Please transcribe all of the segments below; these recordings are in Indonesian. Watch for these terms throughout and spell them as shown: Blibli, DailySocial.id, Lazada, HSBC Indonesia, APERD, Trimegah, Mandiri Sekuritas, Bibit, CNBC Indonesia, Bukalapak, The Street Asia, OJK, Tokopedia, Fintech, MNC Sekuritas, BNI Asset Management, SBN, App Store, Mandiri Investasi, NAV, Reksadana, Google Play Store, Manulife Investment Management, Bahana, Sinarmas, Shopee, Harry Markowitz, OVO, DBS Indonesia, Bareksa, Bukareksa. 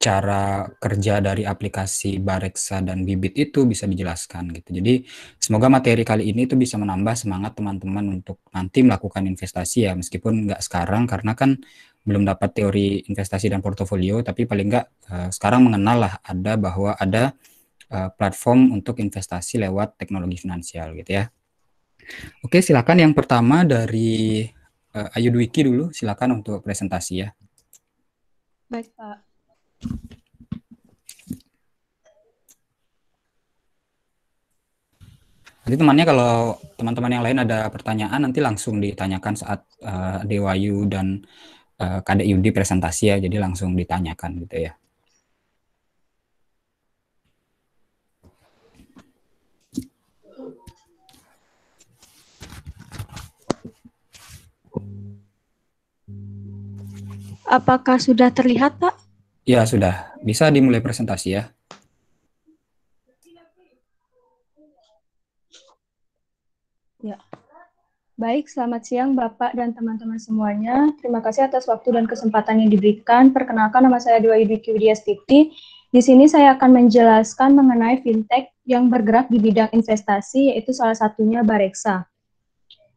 cara kerja dari aplikasi Bareksa dan Bibit itu bisa dijelaskan gitu. Jadi semoga materi kali ini itu bisa menambah semangat teman-teman untuk nanti melakukan investasi ya, meskipun nggak sekarang karena kan belum dapat teori investasi dan portofolio, tapi paling nggak sekarang mengenal lah bahwa ada platform untuk investasi lewat teknologi finansial gitu ya. Oke, silakan yang pertama dari Ayu Dwiki dulu, silakan untuk presentasi ya. Baik Pak. Nanti temannya, kalau teman-teman yang lain ada pertanyaan nanti langsung ditanyakan saat Dewayu dan Kade Yudi presentasi ya, jadi langsung ditanyakan gitu ya. Apakah sudah terlihat Pak? Ya sudah, bisa dimulai presentasi ya. Ya. Baik, selamat siang Bapak dan teman-teman semuanya. Terima kasih atas waktu dan kesempatan yang diberikan. Perkenalkan, nama saya Dewayu Dwiki Widiastuti. Di sini saya akan menjelaskan mengenai fintech yang bergerak di bidang investasi, yaitu salah satunya Bareksa.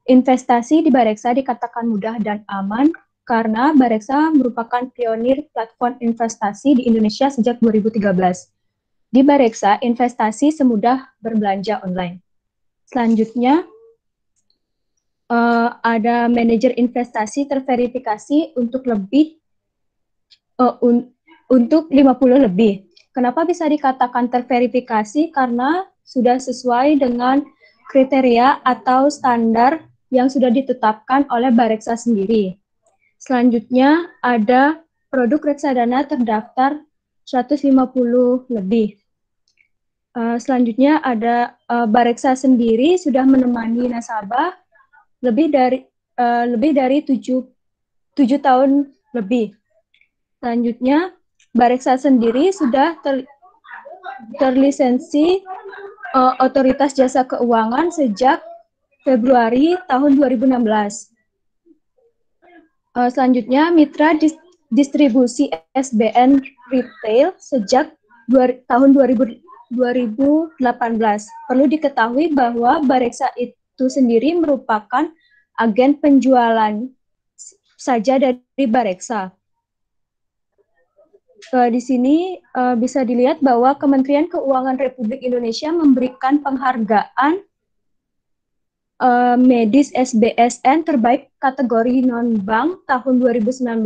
Investasi di Bareksa dikatakan mudah dan aman karena Bareksa merupakan pionir platform investasi di Indonesia sejak 2013. Di Bareksa, investasi semudah berbelanja online. Selanjutnya, ada manajer investasi terverifikasi untuk untuk 50 lebih. Kenapa bisa dikatakan terverifikasi? Karena sudah sesuai dengan kriteria atau standar yang sudah ditetapkan oleh Bareksa sendiri. Selanjutnya ada produk reksadana terdaftar 150 lebih. Selanjutnya ada Bareksa sendiri sudah menemani nasabah lebih dari 7 tahun lebih. Selanjutnya, Bareksa sendiri sudah terlisensi Otoritas Jasa Keuangan sejak Februari tahun 2016. Selanjutnya, mitra distribusi SBN Retail sejak tahun 2018. Perlu diketahui bahwa Bareksa itu sendiri merupakan agen penjualan saja dari Bareksa. Di sini bisa dilihat bahwa Kementerian Keuangan Republik Indonesia memberikan penghargaan medis SBSN terbaik kategori non-bank tahun 2019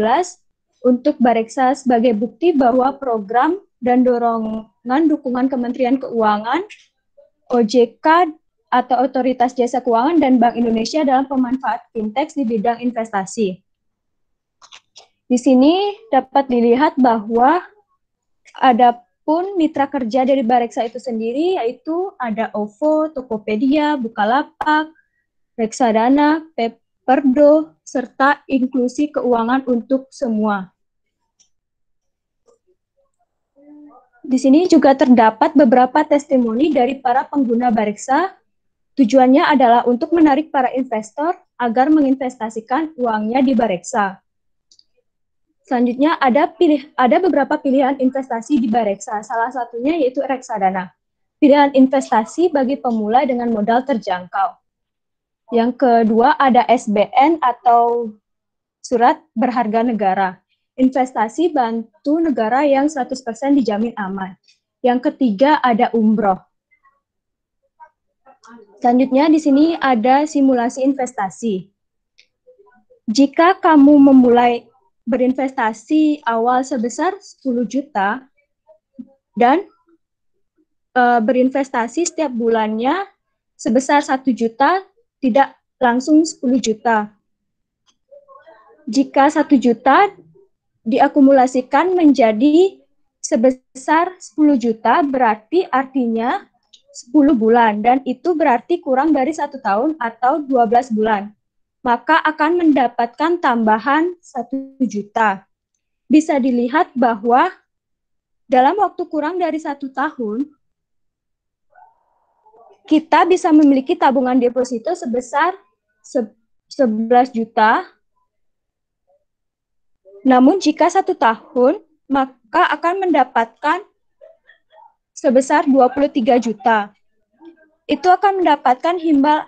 untuk Bareksa sebagai bukti bahwa program dan dorongan dukungan Kementerian Keuangan, OJK, atau Otoritas Jasa Keuangan dan Bank Indonesia dalam pemanfaat fintech di bidang investasi. Di sini dapat dilihat bahwa ada pun mitra kerja dari Bareksa itu sendiri, yaitu ada OVO, Tokopedia, Bukalapak, Reksadana, APERD, serta inklusi keuangan untuk semua. Di sini juga terdapat beberapa testimoni dari para pengguna Bareksa. Tujuannya adalah untuk menarik para investor agar menginvestasikan uangnya di Bareksa. Selanjutnya ada beberapa pilihan investasi di Bareksa, salah satunya yaitu reksadana. Pilihan investasi bagi pemula dengan modal terjangkau. Yang kedua ada SBN atau surat berharga negara. Investasi bantu negara yang 100% dijamin aman. Yang ketiga ada umroh. Selanjutnya di sini ada simulasi investasi. Jika kamu memulai berinvestasi awal sebesar 10 juta dan berinvestasi setiap bulannya sebesar 1 juta, tidak langsung 10 juta. Jika 1 juta diakumulasikan menjadi sebesar 10 juta, berarti artinya 10 bulan, dan itu berarti kurang dari 1 tahun atau 12 bulan, maka akan mendapatkan tambahan 1 juta. Bisa dilihat bahwa dalam waktu kurang dari 1 tahun, kita bisa memiliki tabungan deposito sebesar 11 juta Namun jika 1 tahun, maka akan mendapatkan sebesar 23 juta. Itu akan mendapatkan imbal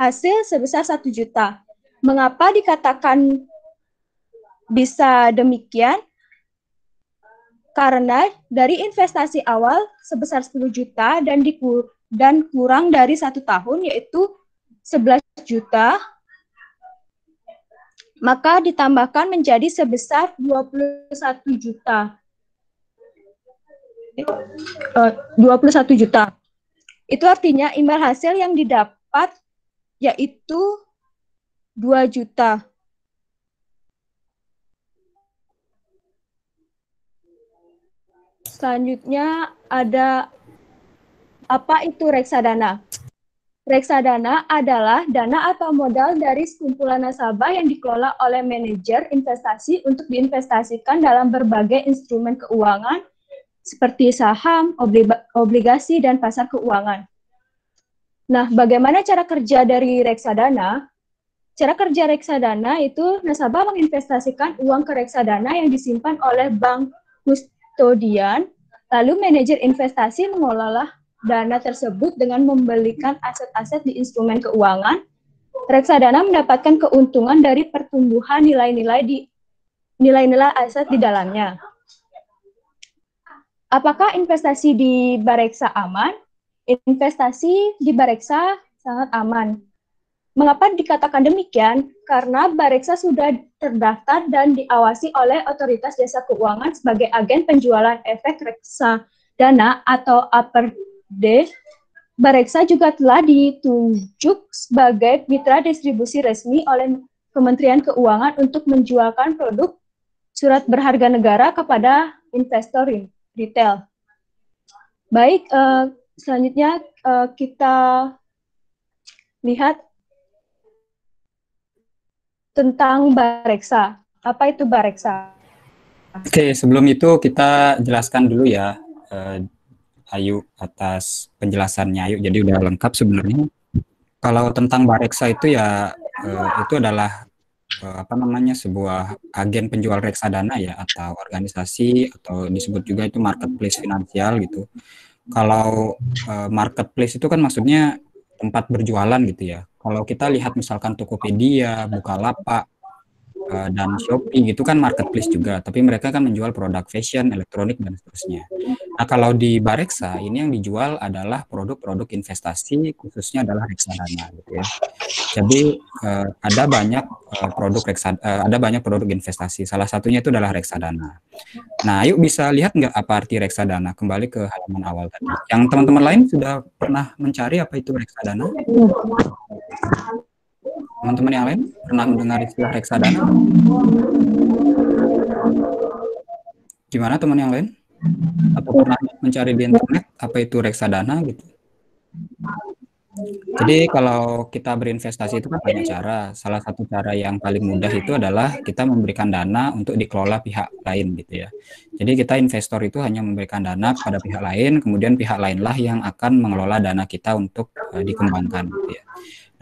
hasil sebesar 1 juta. Mengapa dikatakan bisa demikian? Karena dari investasi awal sebesar 10 juta dan kurang dari 1 tahun yaitu 11 juta, maka ditambahkan menjadi sebesar 21 juta. 21 juta. Itu artinya imbal hasil yang didapat yaitu 2 juta. Selanjutnya ada apa itu reksadana? Reksadana adalah dana atau modal dari sekumpulan nasabah yang dikelola oleh manajer investasi untuk diinvestasikan dalam berbagai instrumen keuangan seperti saham, obligasi, dan pasar keuangan. Nah, bagaimana cara kerja dari reksadana? Cara kerja reksadana itu nasabah menginvestasikan uang ke reksadana yang disimpan oleh bank kustodian, lalu manajer investasi mengelola dana tersebut dengan membelikan aset-aset di instrumen keuangan. Reksadana mendapatkan keuntungan dari pertumbuhan nilai-nilai aset di dalamnya. Apakah investasi di Bareksa aman? Investasi di Bareksa sangat aman. Mengapa dikatakan demikian? Karena Bareksa sudah terdaftar dan diawasi oleh Otoritas Jasa Keuangan sebagai agen penjualan efek reksadana atau APERD. Bareksa juga telah ditunjuk sebagai mitra distribusi resmi oleh Kementerian Keuangan untuk menjualkan produk surat berharga negara kepada investor retail. Baik, selanjutnya kita lihat tentang Bareksa. Apa itu Bareksa? Oke, sebelum itu kita jelaskan dulu ya, Ayu, atas penjelasannya Ayu. Jadi udah lengkap sebenarnya. Kalau tentang Bareksa itu ya, itu adalah sebuah agen penjual reksadana ya, atau organisasi, atau disebut juga itu marketplace finansial gitu. Kalau marketplace itu kan maksudnya tempat berjualan gitu ya. Kalau kita lihat misalkan Tokopedia, Bukalapak, dan Shopee gitu kan marketplace juga, tapi mereka kan menjual produk fashion, elektronik, dan seterusnya. Nah, kalau di Bareksa ini yang dijual adalah produk-produk investasi, khususnya adalah reksadana gitu ya. Jadi ada banyak produk investasi, salah satunya itu adalah reksadana. Nah, yuk bisa lihat nggak apa arti reksadana? Kembali ke halaman awal tadi. Yang teman-teman lain sudah pernah mencari apa itu reksadana? Teman-teman yang lain pernah mendengar istilah reksadana? Gimana teman yang lain? Apa pernah mencari di internet apa itu reksadana gitu? Jadi kalau kita berinvestasi itu kan banyak cara. Salah satu cara yang paling mudah itu adalah kita memberikan dana untuk dikelola pihak lain gitu ya. Jadi kita investor itu hanya memberikan dana pada pihak lain, kemudian pihak lainlah yang akan mengelola dana kita untuk dikembangkan gitu ya.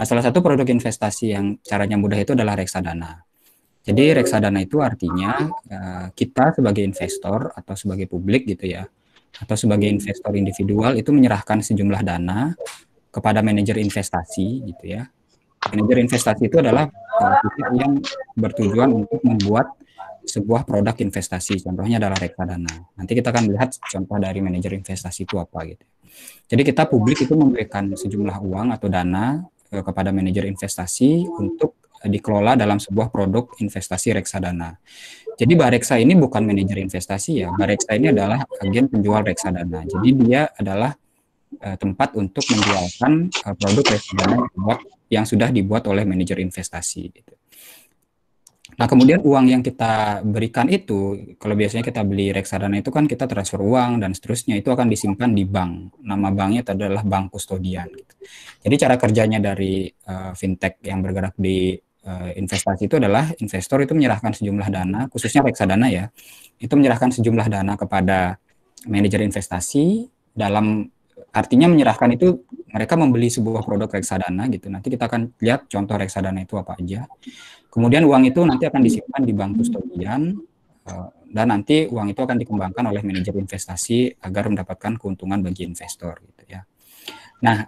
Nah, salah satu produk investasi yang caranya mudah itu adalah reksadana. Jadi reksadana itu artinya kita sebagai investor atau sebagai publik gitu ya, atau sebagai investor individual itu menyerahkan sejumlah dana kepada manajer investasi gitu ya. Manajer investasi itu adalah pihak yang bertujuan untuk membuat sebuah produk investasi, contohnya adalah reksadana. Nanti kita akan lihat contoh dari manajer investasi itu apa gitu. Jadi kita publik itu memberikan sejumlah uang atau dana kepada manajer investasi untuk dikelola dalam sebuah produk investasi reksadana. Jadi Bareksa ini bukan manajer investasi ya, Bareksa ini adalah agen penjual reksadana. Jadi dia adalah tempat untuk menjualkan produk reksadana yang sudah dibuat oleh manajer investasi. Nah, kemudian uang yang kita berikan itu, kalau biasanya kita beli reksadana itu kan kita transfer uang dan seterusnya, itu akan disimpan di bank. Nama banknya itu adalah bank kustodian. Jadi cara kerjanya dari fintech yang bergerak di investasi itu adalah investor itu menyerahkan sejumlah dana, khususnya reksadana ya, itu menyerahkan sejumlah dana kepada manajer investasi dalam, artinya menyerahkan itu mereka membeli sebuah produk reksadana gitu. Nanti kita akan lihat contoh reksadana itu apa aja. Kemudian uang itu nanti akan disimpan di bank kustodian dan nanti uang itu akan dikembangkan oleh manajer investasi agar mendapatkan keuntungan bagi investor gitu ya. Nah,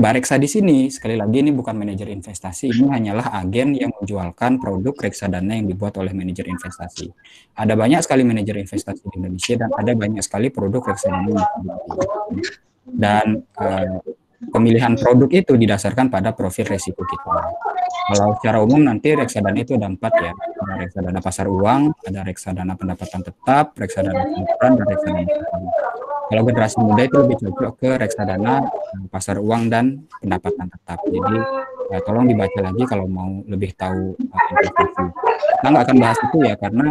Bareksa di sini sekali lagi ini bukan manajer investasi, ini hanyalah agen yang menjualkan produk reksadana yang dibuat oleh manajer investasi. Ada banyak sekali manajer investasi di Indonesia dan ada banyak sekali produk reksadana. Dan pemilihan produk itu didasarkan pada profil resiko kita. Kalau secara umum nanti reksadana itu ada 4 ya. Ada reksadana pasar uang, ada reksadana pendapatan tetap, reksadana campuran, dan reksadana investasi. Kalau generasi muda itu lebih cocok ke reksadana pasar uang dan pendapatan tetap. Jadi tolong dibaca lagi kalau mau lebih tahu investasi. Kita nggak akan bahas itu ya karena,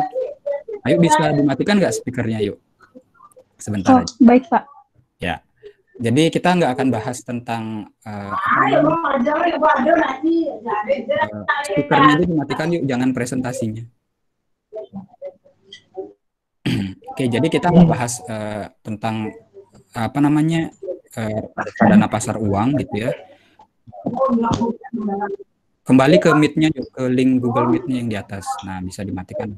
ayo bisa dimatikan nggak speakernya yuk? Sebentar. Oh, aja. Baik Pak. Ya. Jadi kita nggak akan bahas tentang speakernya itu dimatikan yuk, jangan presentasinya. Oke, jadi kita membahas tentang apa namanya dana pasar uang gitu ya. Kembali ke meet-nya, ke link Google Meet-nya yang di atas. Nah, bisa dimatikan.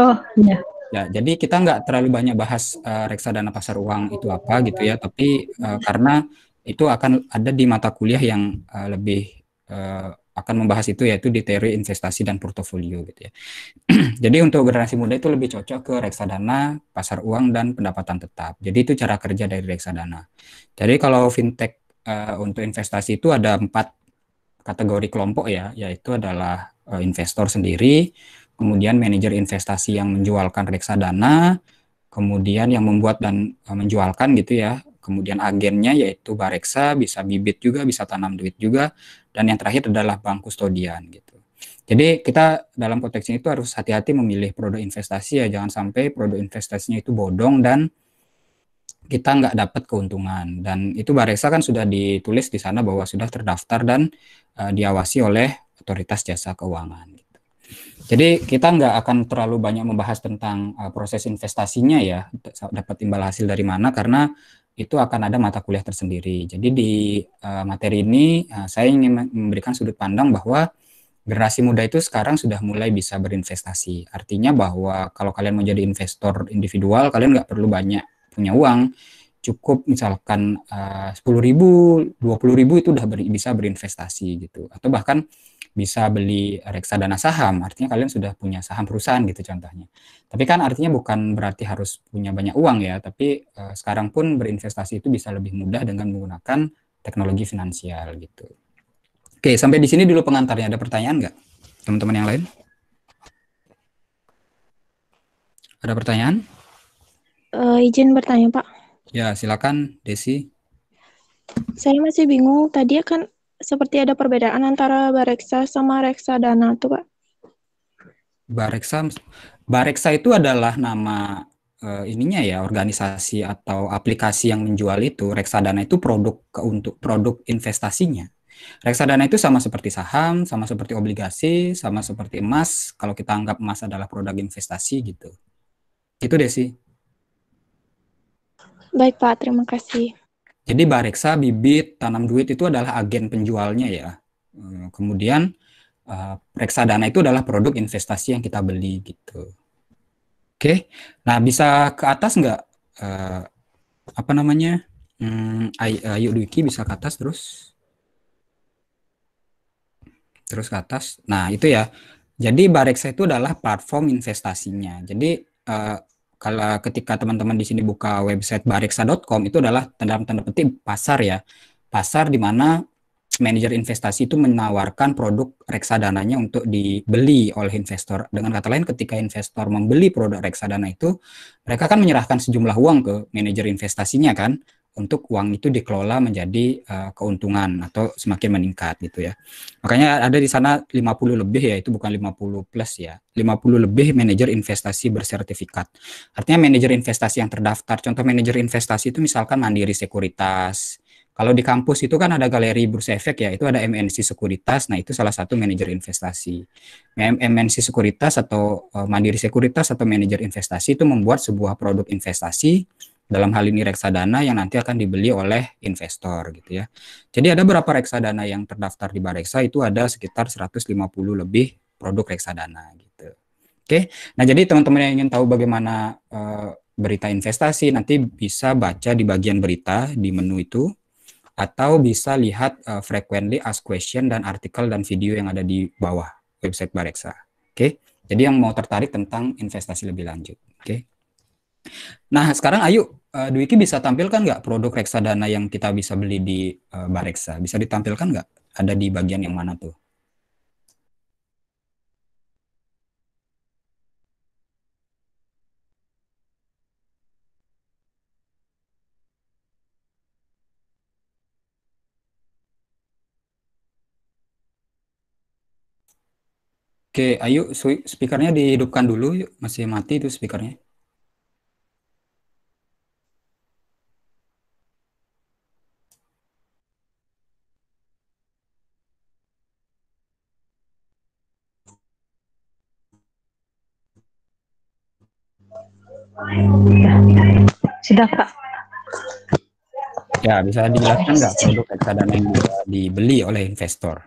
Oh iya. Ya, jadi kita nggak terlalu banyak bahas reksadana pasar uang itu apa gitu ya, tapi karena itu akan ada di mata kuliah yang lebih akan membahas itu, yaitu di teori investasi dan portofolio gitu ya. Jadi untuk generasi muda itu lebih cocok ke reksadana pasar uang dan pendapatan tetap. Jadi itu cara kerja dari reksadana. Jadi kalau fintech untuk investasi itu ada 4 kategori kelompok ya, yaitu adalah investor sendiri, kemudian manajer investasi yang menjualkan reksadana, kemudian yang membuat dan menjualkan gitu ya, kemudian agennya yaitu Bareksa, bisa Bibit juga, bisa Tanam Duit juga, dan yang terakhir adalah bank kustodian gitu. Jadi kita dalam konteks ini itu harus hati-hati memilih produk investasi ya, jangan sampai produk investasinya itu bodong dan kita nggak dapat keuntungan. Dan itu Bareksa kan sudah ditulis di sana bahwa sudah terdaftar dan diawasi oleh otoritas jasa keuangan gitu. Jadi kita nggak akan terlalu banyak membahas tentang proses investasinya ya, dapat imbal hasil dari mana, karena itu akan ada mata kuliah tersendiri. Jadi di materi ini saya ingin memberikan sudut pandang bahwa generasi muda itu sekarang sudah mulai bisa berinvestasi. Artinya bahwa kalau kalian mau jadi investor individual, kalian nggak perlu banyak punya uang, cukup misalkan 10.000, 20.000 itu udah bisa berinvestasi gitu, atau bahkan bisa beli reksadana saham, artinya kalian sudah punya saham perusahaan gitu contohnya. Tapi kan artinya bukan berarti harus punya banyak uang ya, tapi sekarang pun berinvestasi itu bisa lebih mudah dengan menggunakan teknologi finansial gitu. Oke, sampai di sini dulu pengantarnya. Ada pertanyaan nggak, teman-teman yang lain? Ada pertanyaan? Izin bertanya Pak. Ya, silakan Desi. Saya masih bingung, tadi kan seperti ada perbedaan antara Bareksa sama reksadana tuh Pak. Bareksa itu adalah nama ininya ya, organisasi atau aplikasi yang menjual itu. Reksadana itu produk untuk produk investasinya. Reksadana itu sama seperti saham, sama seperti obligasi, sama seperti emas. Kalau kita anggap emas adalah produk investasi gitu. Itu Desi. Baik Pak, terima kasih. Jadi Bareksa, Bibit, Tanam Duit itu adalah agen penjualnya ya. Kemudian reksadana itu adalah produk investasi yang kita beli gitu. Oke, nah bisa ke atas nggak? Apa namanya? Ayu Dwiki bisa ke atas terus ke atas. Nah itu ya. Jadi Bareksa itu adalah platform investasinya. Jadi kalau ketika teman-teman di sini buka website bareksa.com, itu adalah tanda petik pasar ya. Pasar di mana manajer investasi itu menawarkan produk reksadananya untuk dibeli oleh investor. Dengan kata lain, ketika investor membeli produk reksadana itu, mereka kan menyerahkan sejumlah uang ke manajer investasinya kan, untuk uang itu dikelola menjadi keuntungan atau semakin meningkat gitu ya. Makanya ada di sana 50 lebih ya, itu bukan 50 plus ya. 50 lebih manajer investasi bersertifikat. Artinya manajer investasi yang terdaftar. Contoh manajer investasi itu misalkan Mandiri Sekuritas. Kalau di kampus itu kan ada galeri bursa efek ya, itu ada MNC Sekuritas. Nah, itu salah satu manajer investasi. MNC Sekuritas atau Mandiri Sekuritas atau manajer investasi itu membuat sebuah produk investasi Dalam hal ini reksadana yang nanti akan dibeli oleh investor gitu ya. Jadi ada berapa reksadana yang terdaftar di Bareksa itu ada sekitar 150 lebih produk reksadana gitu. Oke. Nah, jadi teman-teman yang ingin tahu bagaimana berita investasi nanti bisa baca di bagian berita di menu itu, atau bisa lihat frequently asked question dan artikel dan video yang ada di bawah website Bareksa. Oke. Jadi yang mau tertarik tentang investasi lebih lanjut. Oke. Nah, sekarang ayo Dwiki bisa tampilkan nggak produk reksadana yang kita bisa beli di Bareksa? Bisa ditampilkan nggak? Ada di bagian yang mana tuh? Oke, ayo speakernya dihidupkan dulu, yuk. Masih mati itu speakernya. Sudah, Pak. Ya, bisa dijelaskan nggak produk reksadana yang dibeli oleh investor?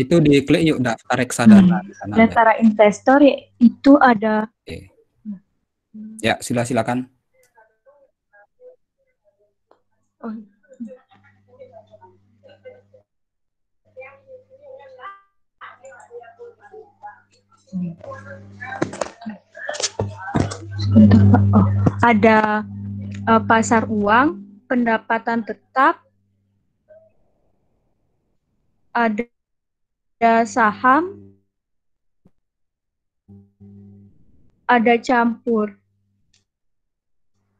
Itu diklik yuk, daftar reksadana. Daftar investor itu ada. Oke. Ya, silakan. Oh. Oh. Ada pasar uang, pendapatan tetap, ada saham, ada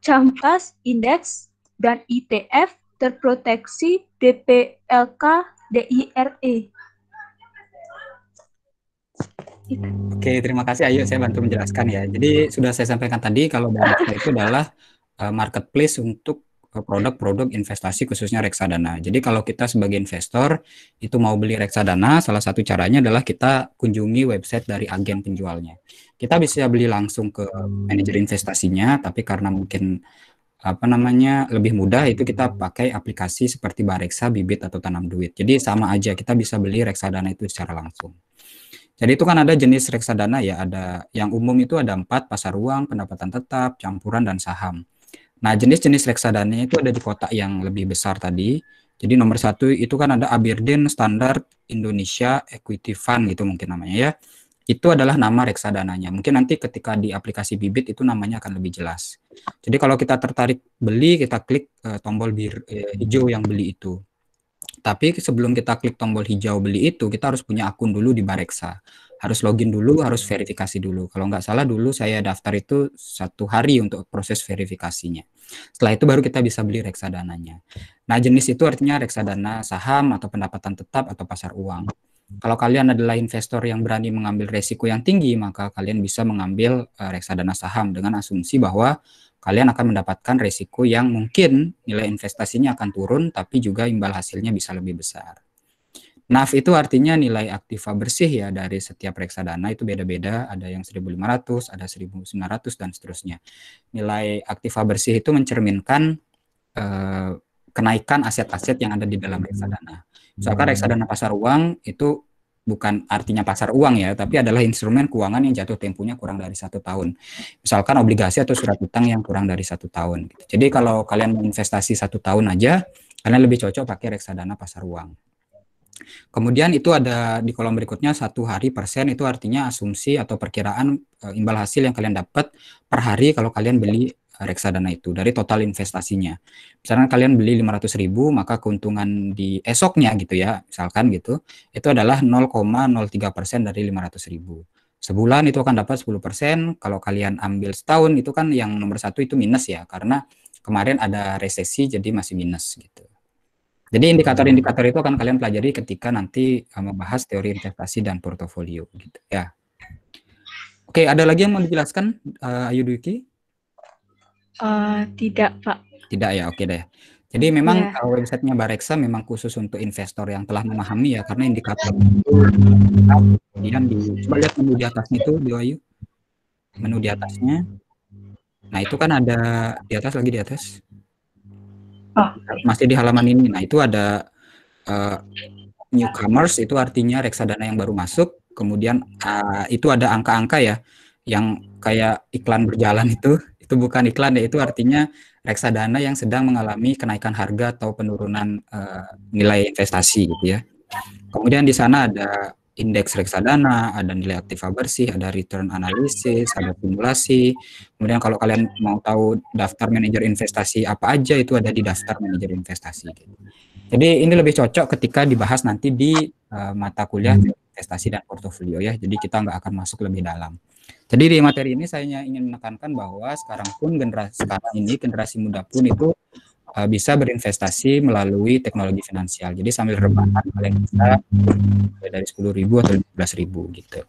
campas, indeks, dan ITF terproteksi DPLK DIRE. Oke, terima kasih. Ayo saya bantu menjelaskan ya. Jadi sudah saya sampaikan tadi kalau Bareksa itu adalah marketplace untuk produk-produk investasi khususnya reksadana. Jadi kalau kita sebagai investor itu mau beli reksadana, salah satu caranya adalah kita kunjungi website dari agen penjualnya. Kita bisa beli langsung ke manajer investasinya, tapi karena mungkin lebih mudah itu kita pakai aplikasi seperti Bareksa, Bibit atau Tanam Duit. Jadi sama aja kita bisa beli reksadana itu secara langsung. Jadi itu kan ada jenis reksadana ya, ada yang umum itu ada 4, pasar uang, pendapatan tetap, campuran dan saham. Nah, jenis-jenis reksadana itu ada di kotak yang lebih besar tadi. Jadi nomor 1 itu kan ada APERD Standar Indonesia Equity Fund gitu mungkin namanya ya. Itu adalah nama reksadananya. Mungkin nanti ketika di aplikasi Bibit itu namanya akan lebih jelas. Jadi kalau kita tertarik beli, kita klik tombol hijau yang beli itu. Tapi sebelum kita klik tombol hijau beli itu, kita harus punya akun dulu di Bareksa. Harus login dulu, harus verifikasi dulu. Kalau nggak salah dulu saya daftar itu 1 hari untuk proses verifikasinya. Setelah itu baru kita bisa beli reksadananya. Nah, jenis itu artinya reksadana saham atau pendapatan tetap atau pasar uang. Kalau kalian adalah investor yang berani mengambil resiko yang tinggi, maka kalian bisa mengambil reksadana saham dengan asumsi bahwa kalian akan mendapatkan resiko yang mungkin nilai investasinya akan turun, tapi juga imbal hasilnya bisa lebih besar. NAV itu artinya nilai aktiva bersih ya dari setiap reksadana itu beda-beda, ada yang 1.500, ada 1.900 dan seterusnya. Nilai aktiva bersih itu mencerminkan kenaikan aset-aset yang ada di dalam reksadana. Misalkan reksadana pasar uang itu bukan artinya pasar uang ya, tapi adalah instrumen keuangan yang jatuh temponya kurang dari 1 tahun. Misalkan obligasi atau surat utang yang kurang dari 1 tahun. Jadi kalau kalian investasi 1 tahun aja, kalian lebih cocok pakai reksadana pasar uang. Kemudian itu ada di kolom berikutnya 1% itu artinya asumsi atau perkiraan imbal hasil yang kalian dapat per hari kalau kalian beli reksadana itu dari total investasinya. Misalkan kalian beli 500.000 maka keuntungan di esoknya gitu ya, misalkan gitu, itu adalah 0,03% dari 500.000. Sebulan itu akan dapat 10%, kalau kalian ambil setahun itu kan yang nomor 1 itu minus ya, karena kemarin ada resesi jadi masih minus gitu. Jadi indikator-indikator itu akan kalian pelajari ketika nanti membahas teori investasi dan portofolio gitu ya. Oke, ada lagi yang mau dijelaskan Ayu Dwiki? Tidak, Pak. Tidak ya, oke deh. Jadi memang websitenya Bareksa memang khusus untuk investor yang telah memahami ya, karena indikator itu kemudian coba lihat menu di atasnya itu, Wayu, menu di atasnya. Nah itu kan ada di atas lagi, di atas. Oh. Masih di halaman ini. Nah itu ada newcomers, itu artinya reksadana yang baru masuk. Kemudian itu ada angka-angka ya, yang kayak iklan berjalan itu bukan iklan ya, itu artinya reksadana yang sedang mengalami kenaikan harga atau penurunan nilai investasi gitu ya. Kemudian di sana ada indeks reksadana, ada nilai aktiva bersih, ada return analisis, ada simulasi. Kemudian kalau kalian mau tahu daftar manajer investasi apa aja, itu ada di daftar manajer investasi. Jadi ini lebih cocok ketika dibahas nanti di mata kuliah investasi dan portofolio ya. Jadi kita nggak akan masuk lebih dalam. Jadi di materi ini saya ingin menekankan bahwa generasi muda pun itu bisa berinvestasi melalui teknologi finansial. Jadi sambil rebahan kalian bisa dari 10.000 atau 15.000 gitu.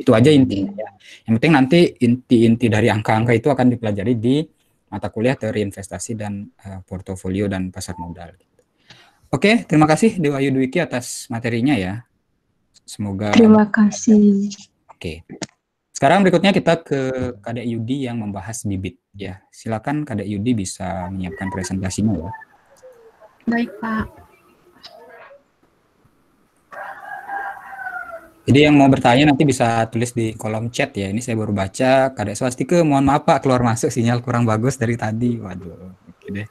Itu aja intinya ya. Yang penting nanti inti-inti dari angka-angka itu akan dipelajari di mata kuliah teori investasi dan portofolio dan pasar modal. Gitu. Oke, terima kasih Dewa Yudwiki atas materinya ya. Semoga. Terima kasih. Oke. Sekarang berikutnya kita ke Kadek Yudi yang membahas bibit ya. Silakan Kadek Yudi bisa menyiapkan presentasinya ya. Baik, Pak. Jadi yang mau bertanya nanti bisa tulis di kolom chat ya. Ini saya baru baca. Kadek Swastike, mohon maaf Pak, keluar masuk sinyal kurang bagus dari tadi. Waduh, oke deh.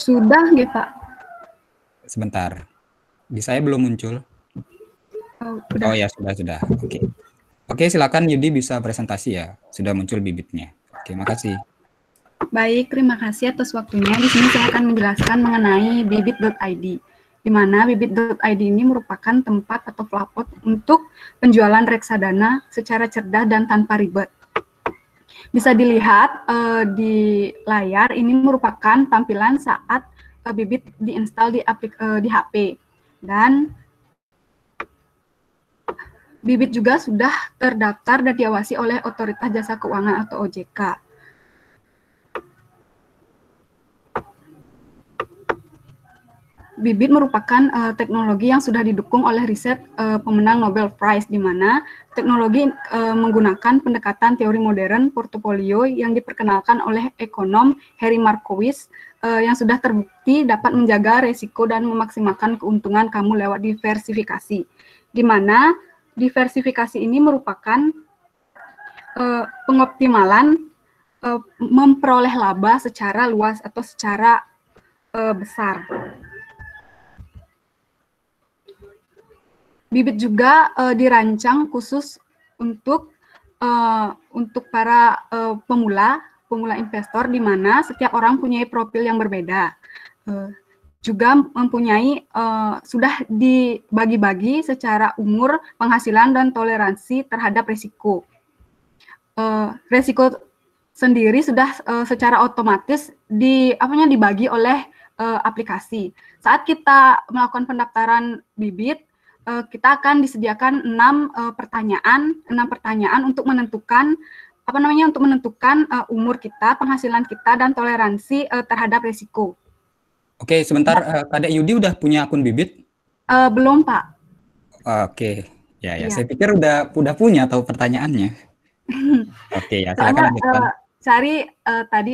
Sudah ya, Pak. Sebentar. Di saya belum muncul. Oh ya, sudah. Oke. Oke, silakan Yudi bisa presentasi ya. Sudah muncul bibitnya. Oke, makasih. Baik, terima kasih atas waktunya. Di sini saya akan menjelaskan mengenai bibit.id. Di mana bibit.id ini merupakan tempat atau platform untuk penjualan reksadana secara cerdas dan tanpa ribet. Bisa dilihat di layar ini merupakan tampilan saat bibit diinstal di HP. Dan Bibit juga sudah terdaftar dan diawasi oleh Otoritas Jasa Keuangan atau OJK. Bibit merupakan teknologi yang sudah didukung oleh riset pemenang Nobel Prize, di mana teknologi menggunakan pendekatan teori modern portofolio yang diperkenalkan oleh ekonom Harry Markowitz yang sudah terbukti dapat menjaga resiko dan memaksimalkan keuntungan kamu lewat diversifikasi, di mana diversifikasi ini merupakan pengoptimalan memperoleh laba secara luas atau secara besar. Bibit juga dirancang khusus untuk para pemula investor, di mana setiap orang punya profil yang berbeda. Juga mempunyai, sudah dibagi-bagi secara umur, penghasilan, dan toleransi terhadap risiko. Risiko sendiri sudah secara otomatis dibagi oleh aplikasi. Saat kita melakukan pendaftaran bibit, kita akan disediakan 6 pertanyaan untuk menentukan umur kita, penghasilan kita, dan toleransi terhadap risiko. Oke, sebentar, Kadek Yudi udah punya akun Bibit? Belum, Pak. Oke, ya. Saya pikir udah punya tahu pertanyaannya. Oke, ya, silakan lanjutkan.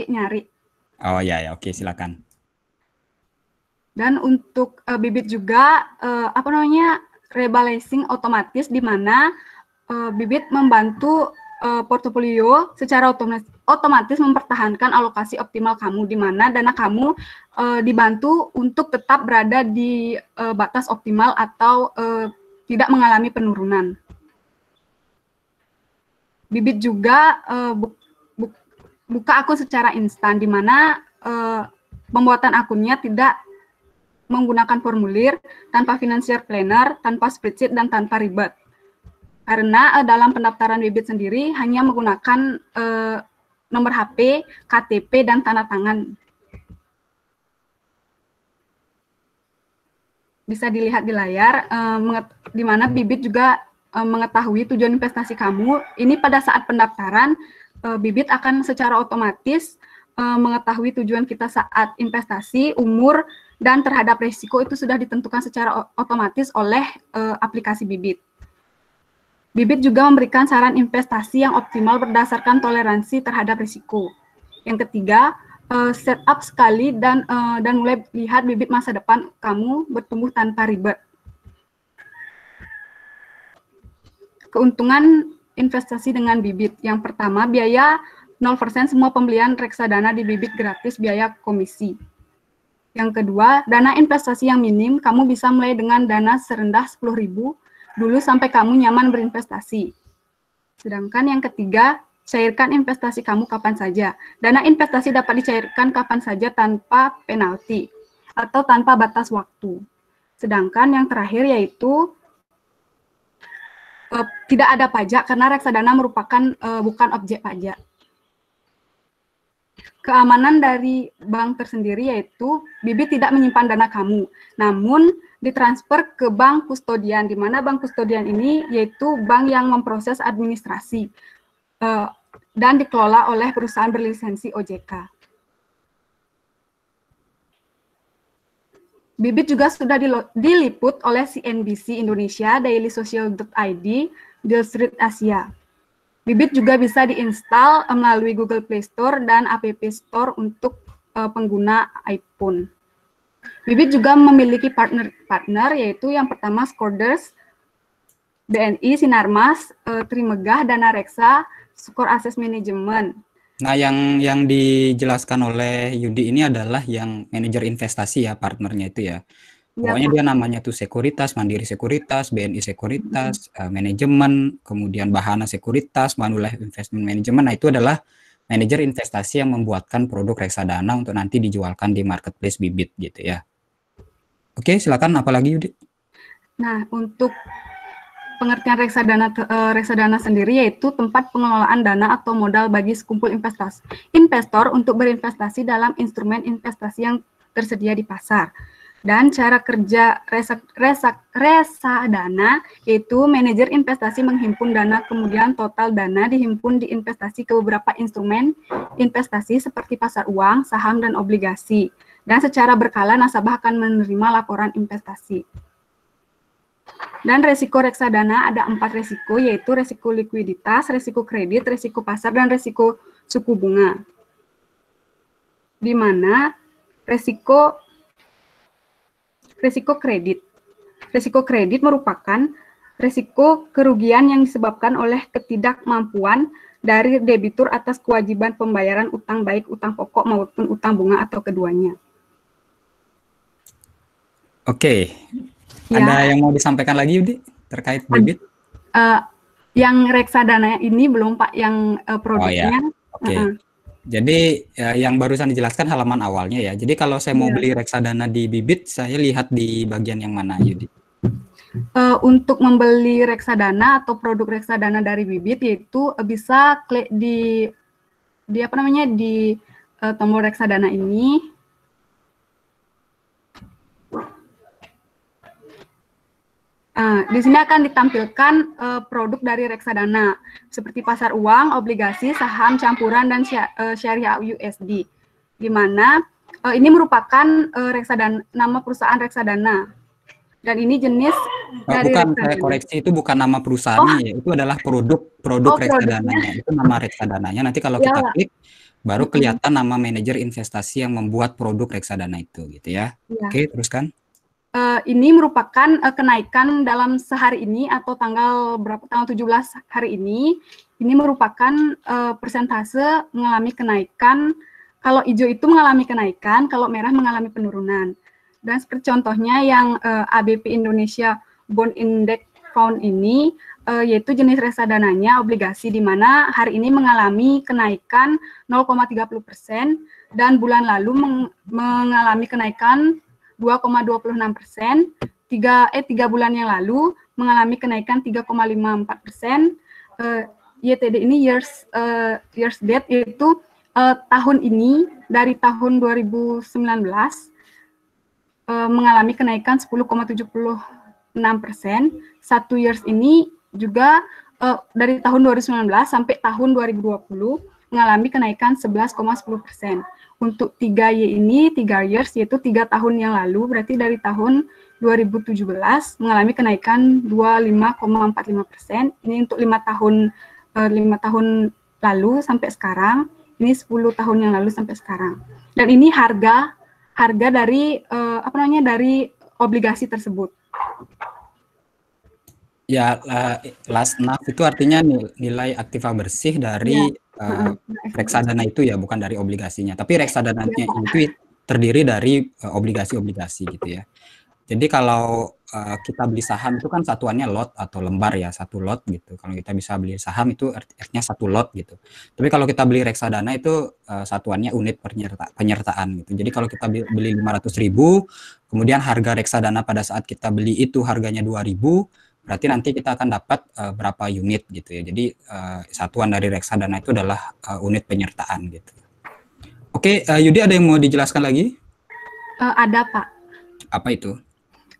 Nyari. Oh, ya, oke, silakan. Dan untuk Bibit juga rebalancing otomatis, di mana Bibit membantu portofolio secara otomatis mempertahankan alokasi optimal kamu, di mana dana kamu dibantu untuk tetap berada di batas optimal atau tidak mengalami penurunan. Bibit juga buka akun secara instan, di mana pembuatan akunnya tidak menggunakan formulir, tanpa financial planner, tanpa spreadsheet, dan tanpa ribet. Karena dalam pendaftaran Bibit sendiri hanya menggunakan nomor HP, KTP, dan tanda tangan. Bisa dilihat di layar, di mana Bibit juga mengetahui tujuan investasi kamu. Ini pada saat pendaftaran, Bibit akan secara otomatis mengetahui tujuan kita saat investasi, umur, dan terhadap risiko itu sudah ditentukan secara otomatis oleh aplikasi Bibit. Bibit juga memberikan saran investasi yang optimal berdasarkan toleransi terhadap risiko. Yang ketiga, set up sekali dan mulai lihat bibit masa depan kamu bertumbuh tanpa ribet. Keuntungan investasi dengan Bibit. Yang pertama, biaya 0% semua pembelian reksadana di Bibit gratis, biaya komisi. Yang kedua, dana investasi yang minim, kamu bisa mulai dengan dana serendah 10.000 dulu sampai kamu nyaman berinvestasi. Sedangkan yang ketiga, cairkan investasi kamu kapan saja. Dana investasi dapat dicairkan kapan saja tanpa penalti atau tanpa batas waktu. Sedangkan yang terakhir yaitu tidak ada pajak karena reksadana merupakan bukan objek pajak. Keamanan dari bank tersendiri yaitu Bibit tidak menyimpan dana kamu, namun ditransfer ke bank kustodian, di mana bank kustodian ini yaitu bank yang memproses administrasi dan dikelola oleh perusahaan berlisensi OJK. Bibit juga sudah diliput oleh CNBC Indonesia, DailySocial.id, The Street Asia. Bibit juga bisa diinstal melalui Google Play Store dan App Store untuk pengguna iPhone. Bibit juga memiliki partner yaitu yang pertama Skorders, BNI, Sinarmas, Trimegah, Dana Reksa, Skor Asset Management. Nah, yang dijelaskan oleh Yudi ini adalah yang manajer investasi ya, partnernya itu ya. Pokoknya dia namanya tuh Sekuritas, Mandiri Sekuritas, BNI Sekuritas, manajemen, kemudian Bahana Sekuritas, Manulife Investment Management. Nah, itu adalah manajer investasi yang membuatkan produk reksadana untuk nanti dijualkan di marketplace Bibit gitu ya. Oke, silakan apalagi Yudi. Nah, untuk pengertian reksadana sendiri yaitu tempat pengelolaan dana atau modal bagi sekumpul investor untuk berinvestasi dalam instrumen investasi yang tersedia di pasar. Dan cara kerja reksadana yaitu manajer investasi menghimpun dana, kemudian total dana dihimpun diinvestasi ke beberapa instrumen investasi seperti pasar uang, saham, dan obligasi. Dan secara berkala nasabah akan menerima laporan investasi. Dan resiko reksadana ada 4 resiko, yaitu resiko likuiditas, resiko kredit, resiko pasar, dan resiko suku bunga. Di mana Risiko kredit merupakan risiko kerugian yang disebabkan oleh ketidakmampuan dari debitur atas kewajiban pembayaran utang, baik utang pokok maupun utang bunga atau keduanya. Oke, ya. Ada yang mau disampaikan lagi Yudi terkait Bibit? Yang reksadana ini belum Pak, yang produknya. Oh, ya. Oke. Jadi yang barusan dijelaskan halaman awalnya ya. Jadi kalau saya mau beli reksadana di Bibit, saya lihat di bagian yang mana Yudi? Untuk membeli reksadana atau produk reksadana dari Bibit yaitu bisa klik di apa namanya di tombol reksadana ini. Di sini akan ditampilkan produk dari reksadana seperti pasar uang, obligasi, saham, campuran, dan syariah USD. Di mana ini merupakan reksadana, nama perusahaan reksadana. Dan ini jenis dari bukan reksadana. Saya koreksi, itu bukan nama perusahaannya, ya. Itu adalah produk reksadananya. Itu nama reksadananya. Nanti kalau kita klik, baru kelihatan nama manajer investasi yang membuat produk reksadana itu, gitu ya. Ya. Oke, teruskan. Ini merupakan kenaikan dalam sehari ini atau tanggal berapa, tanggal 17 hari ini. Ini merupakan persentase mengalami kenaikan. Kalau hijau itu mengalami kenaikan, kalau merah mengalami penurunan. Dan seperti contohnya yang ABP Indonesia Bond Index Fund ini, yaitu jenis reksadananya obligasi, di mana hari ini mengalami kenaikan 0,30% dan bulan lalu mengalami kenaikan 2,26%, 3 bulan yang lalu mengalami kenaikan 3,54%. YTD ini years date, yaitu tahun ini dari tahun 2019 mengalami kenaikan 10,76%. 1 years ini juga dari tahun 2019 sampai tahun 2020 mengalami kenaikan 11,10%. Untuk 3Y ini, 3 years, yaitu 3 tahun yang lalu, berarti dari tahun 2017 mengalami kenaikan 25,45%. Ini untuk 5 tahun lalu sampai sekarang, ini 10 tahun yang lalu sampai sekarang. Dan ini harga dari dari obligasi tersebut. Ya, last NAV itu artinya nilai aktiva bersih dari reksadana itu ya, bukan dari obligasinya. Tapi reksadananya itu terdiri dari obligasi-obligasi gitu ya. Jadi kalau kita beli saham itu kan satuannya lot atau lembar ya, satu lot gitu. Kalau kita bisa beli saham itu artinya satu lot gitu. Tapi kalau kita beli reksadana itu satuannya unit penyertaan gitu. Jadi kalau kita beli 500.000, kemudian harga reksadana pada saat kita beli itu harganya 2.000, berarti nanti kita akan dapat berapa unit gitu ya. Jadi satuan dari reksadana itu adalah unit penyertaan gitu. Oke, Yudi ada yang mau dijelaskan lagi? Ada Pak. Apa itu?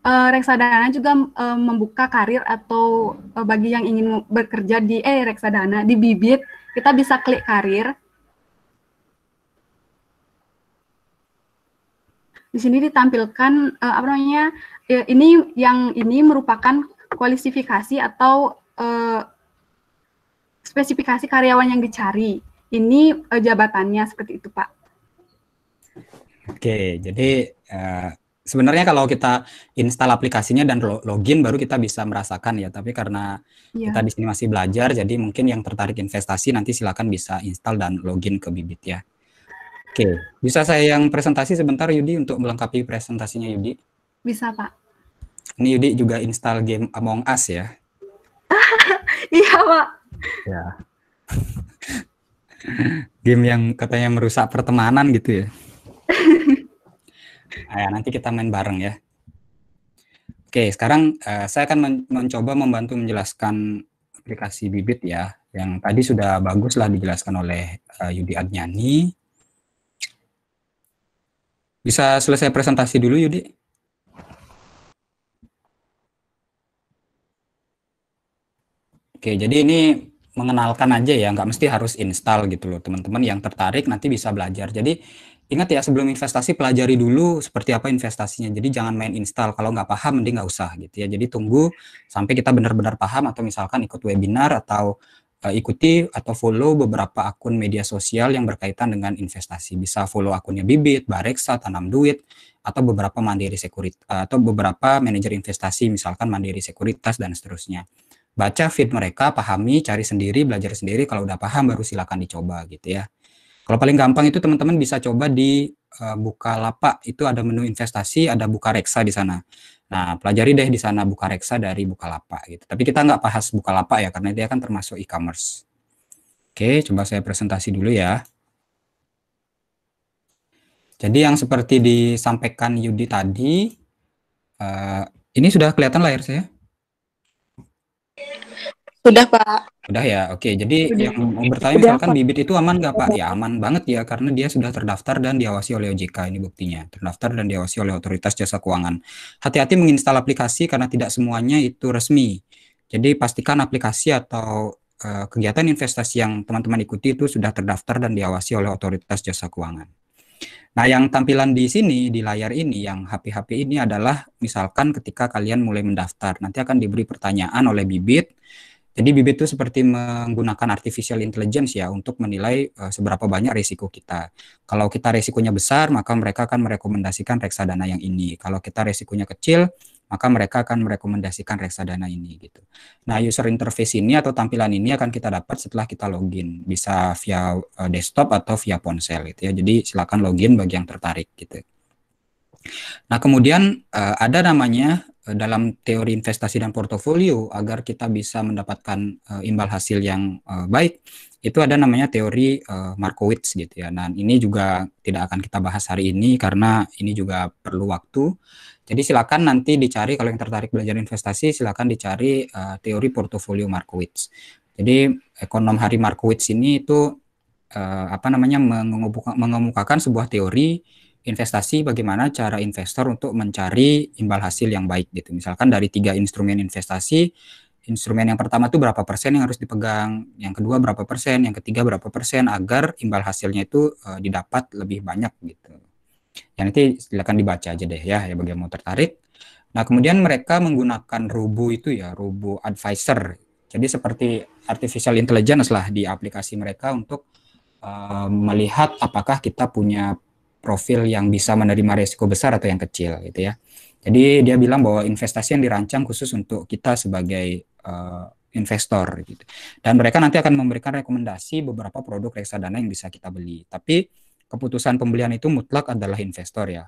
Reksadana juga membuka karir atau bagi yang ingin bekerja di reksadana, di Bibit, kita bisa klik karir. Di sini ditampilkan ini yang ini merupakan kualifikasi atau spesifikasi karyawan yang dicari. Ini jabatannya seperti itu, Pak. Oke, jadi sebenarnya kalau kita install aplikasinya dan login baru kita bisa merasakan ya, tapi karena kita di sini masih belajar, jadi mungkin yang tertarik investasi nanti silakan bisa install dan login ke Bibit ya. Oke, bisa saya yang presentasi sebentar Yudi untuk melengkapi presentasinya Yudi? Bisa, Pak. Ini Yudi juga install game Among Us ya? Iya Pak. Ya. Game yang katanya merusak pertemanan gitu ya. Nah, nanti kita main bareng ya. Oke, sekarang saya akan mencoba membantu menjelaskan aplikasi Bibit ya. Yang tadi sudah baguslah dijelaskan oleh Yudi Adnyani. Bisa selesai presentasi dulu Yudi? Oke, jadi ini mengenalkan aja ya, nggak mesti harus install gitu loh teman-teman, yang tertarik nanti bisa belajar. Jadi ingat ya, sebelum investasi pelajari dulu seperti apa investasinya, jadi jangan main install, kalau nggak paham mending nggak usah gitu ya. Jadi tunggu sampai kita benar-benar paham atau misalkan ikut webinar atau ikuti atau follow beberapa akun media sosial yang berkaitan dengan investasi. Bisa follow akunnya Bibit, Bareksa, Tanam Duit, atau beberapa Mandiri Sekuritas, atau beberapa manajer investasi misalkan Mandiri Sekuritas dan seterusnya. Baca feed mereka, pahami, cari sendiri, belajar sendiri. Kalau udah paham baru silakan dicoba gitu ya. Kalau paling gampang itu teman-teman bisa coba di Bukalapak, itu ada menu investasi, ada Bukareksa di sana. Nah, pelajari deh di sana Bukareksa dari Bukalapak gitu. Tapi kita nggak bahas Bukalapak ya, karena dia kan termasuk e-commerce. Oke, coba saya presentasi dulu ya. Jadi yang seperti disampaikan Yudi tadi, ini sudah kelihatan layar saya? Sudah Pak. Sudah ya, oke. Jadi sudah. Yang mau bertanya misalkan Pak, Bibit itu aman nggak Pak? Ya aman banget ya, karena dia sudah terdaftar dan diawasi oleh OJK, ini buktinya. Terdaftar dan diawasi oleh Otoritas Jasa Keuangan. Hati-hati menginstal aplikasi karena tidak semuanya itu resmi. Jadi pastikan aplikasi atau kegiatan investasi yang teman-teman ikuti itu sudah terdaftar dan diawasi oleh Otoritas Jasa Keuangan. Nah, yang tampilan di sini, di layar ini, yang HP-HP ini adalah misalkan ketika kalian mulai mendaftar, nanti akan diberi pertanyaan oleh Bibit. Jadi Bibit itu seperti menggunakan artificial intelligence ya untuk menilai seberapa banyak risiko kita. Kalau kita risikonya besar, maka mereka akan merekomendasikan reksadana yang ini. Kalau kita risikonya kecil, maka mereka akan merekomendasikan reksadana ini gitu. Nah, user interface ini atau tampilan ini akan kita dapat setelah kita login. Bisa via desktop atau via ponsel gitu ya. Jadi silakan login bagi yang tertarik gitu. Nah, kemudian ada namanya dalam teori investasi dan portofolio, agar kita bisa mendapatkan imbal hasil yang baik, itu ada namanya teori Markowitz gitu ya. Nah, ini juga tidak akan kita bahas hari ini karena ini juga perlu waktu. Jadi silakan nanti dicari, kalau yang tertarik belajar investasi silakan dicari teori portofolio Markowitz. Jadi ekonom Harry Markowitz ini itu mengemukakan sebuah teori investasi, bagaimana cara investor untuk mencari imbal hasil yang baik gitu. Misalkan dari 3 instrumen investasi, instrumen yang pertama itu berapa persen yang harus dipegang, yang kedua berapa persen, yang ketiga berapa persen, agar imbal hasilnya itu didapat lebih banyak gitu. Ya nanti silakan dibaca aja deh ya, bagi yang mau tertarik. Nah kemudian mereka menggunakan Robo itu ya, Robo Advisor. Jadi seperti artificial intelligence lah di aplikasi mereka untuk melihat apakah kita punya profil yang bisa menerima risiko besar atau yang kecil gitu ya. Jadi dia bilang bahwa investasi yang dirancang khusus untuk kita sebagai investor gitu. Dan mereka nanti akan memberikan rekomendasi beberapa produk reksadana yang bisa kita beli. Tapi keputusan pembelian itu mutlak adalah investor ya.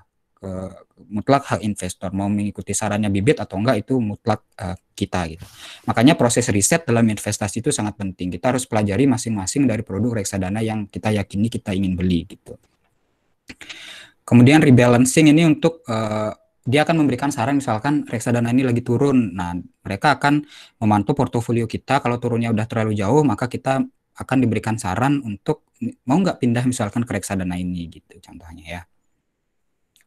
Mutlak hak investor, mau mengikuti sarannya Bibit atau enggak itu mutlak kita gitu. Makanya proses riset dalam investasi itu sangat penting. Kita harus pelajari masing-masing dari produk reksadana yang kita yakini kita ingin beli gitu. Kemudian rebalancing ini untuk dia akan memberikan saran, misalkan reksadana ini lagi turun. Nah, mereka akan memantau portofolio kita. Kalau turunnya udah terlalu jauh, maka kita akan diberikan saran untuk mau nggak pindah misalkan ke reksadana ini gitu contohnya ya.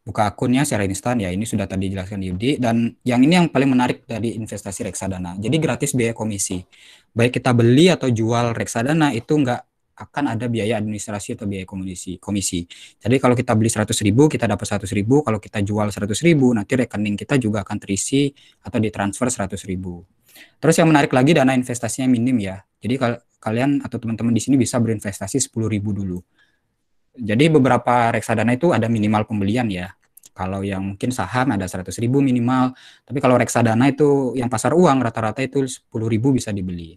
Buka akunnya secara instan ya, ini sudah tadi dijelaskan Yudi. Dan yang ini yang paling menarik dari investasi reksadana. Jadi gratis biaya komisi. Baik kita beli atau jual reksadana itu nggak akan ada biaya administrasi atau biaya komisi. Jadi kalau kita beli 100.000 kita dapat 100.000, kalau kita jual 100.000 nanti rekening kita juga akan terisi atau ditransfer 100.000. Terus yang menarik lagi dana investasinya minim ya. Jadi kalau kalian atau teman-teman di sini bisa berinvestasi 10.000 dulu. Jadi beberapa reksadana itu ada minimal pembelian ya. Kalau yang mungkin saham ada 100.000 minimal, tapi kalau reksadana itu yang pasar uang rata-rata itu 10.000 bisa dibeli.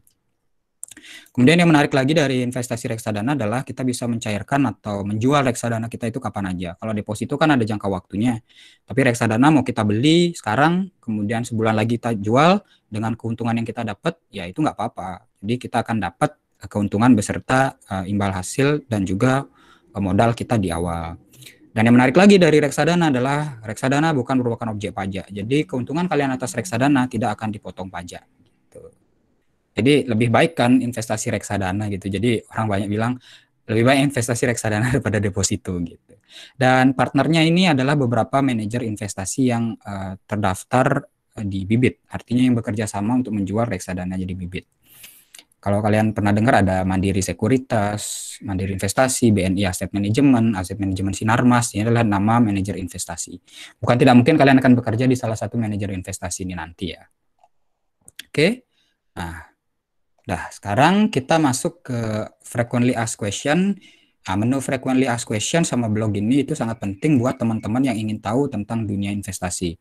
Kemudian yang menarik lagi dari investasi reksadana adalah kita bisa mencairkan atau menjual reksadana kita itu kapan aja. Kalau deposito kan ada jangka waktunya. Tapi reksadana mau kita beli sekarang, kemudian sebulan lagi kita jual dengan keuntungan yang kita dapat, ya itu nggak apa-apa. Jadi kita akan dapat keuntungan beserta imbal hasil dan juga modal kita di awal. Dan yang menarik lagi dari reksadana adalah reksadana bukan merupakan objek pajak. Jadi keuntungan kalian atas reksadana tidak akan dipotong pajak. Jadi lebih baik kan investasi reksadana gitu. Jadi orang banyak bilang lebih baik investasi reksadana daripada deposito gitu. Dan partnernya ini adalah beberapa manajer investasi yang terdaftar di Bibit. Artinya yang bekerja sama untuk menjual reksadana jadi Bibit. Kalau kalian pernah dengar ada Mandiri Sekuritas, Mandiri Investasi, BNI Asset Management Sinarmas, ini adalah nama manajer investasi. Bukan tidak mungkin kalian akan bekerja di salah satu manajer investasi ini nanti ya. Oke, nah. Nah, sekarang kita masuk ke frequently asked question. Nah, menu frequently asked question sama blog ini itu sangat penting buat teman-teman yang ingin tahu tentang dunia investasi.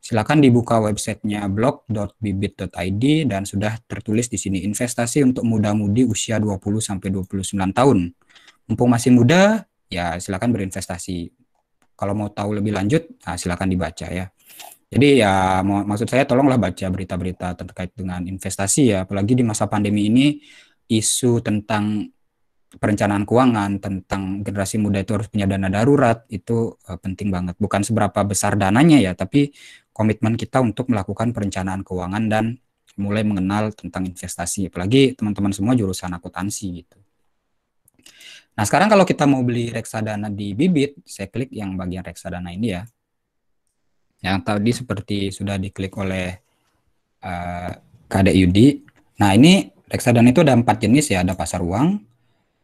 Silakan dibuka websitenya blog.bibit.id dan sudah tertulis di sini investasi untuk muda-mudi usia 20-29 tahun. Mumpung masih muda, ya silakan berinvestasi. Kalau mau tahu lebih lanjut, nah silakan dibaca ya. Jadi ya maksud saya tolonglah baca berita-berita terkait dengan investasi ya. Apalagi di masa pandemi ini isu tentang perencanaan keuangan, tentang generasi muda itu harus punya dana darurat itu penting banget. Bukan seberapa besar dananya ya, tapi komitmen kita untuk melakukan perencanaan keuangan dan mulai mengenal tentang investasi. Apalagi teman-teman semua jurusan akuntansi gitu. Nah sekarang kalau kita mau beli reksadana di Bibit, saya klik yang bagian reksadana ini ya. Yang tadi seperti sudah diklik oleh Kadek Yudi. Nah ini reksadana itu ada 4 jenis ya, ada pasar uang,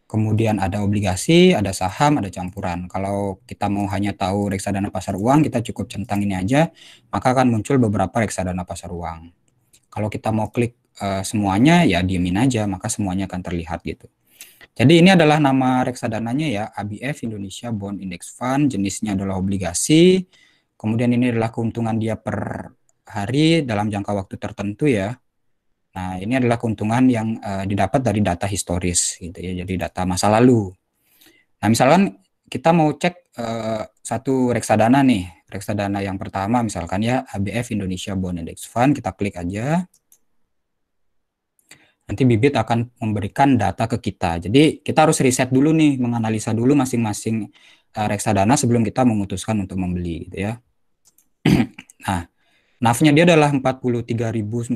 kemudian ada obligasi, ada saham, ada campuran. Kalau kita mau hanya tahu reksadana pasar uang, kita cukup centang ini aja, maka akan muncul beberapa reksadana pasar uang. Kalau kita mau klik semuanya, ya diemin aja, maka semuanya akan terlihat gitu. Jadi ini adalah nama reksadananya ya, ABF Indonesia Bond Index Fund, jenisnya adalah obligasi. Kemudian ini adalah keuntungan dia per hari dalam jangka waktu tertentu ya. Nah ini adalah keuntungan yang didapat dari data historis gitu ya, jadi data masa lalu. Nah misalkan kita mau cek satu reksadana nih, reksadana yang pertama misalkan ya ABF Indonesia Bond Index Fund, kita klik aja. Nanti Bibit akan memberikan data ke kita. Jadi kita harus riset dulu nih, menganalisa dulu masing-masing reksadana sebelum kita memutuskan untuk membeli gitu ya. Nah, NAV-nya dia adalah 43.980,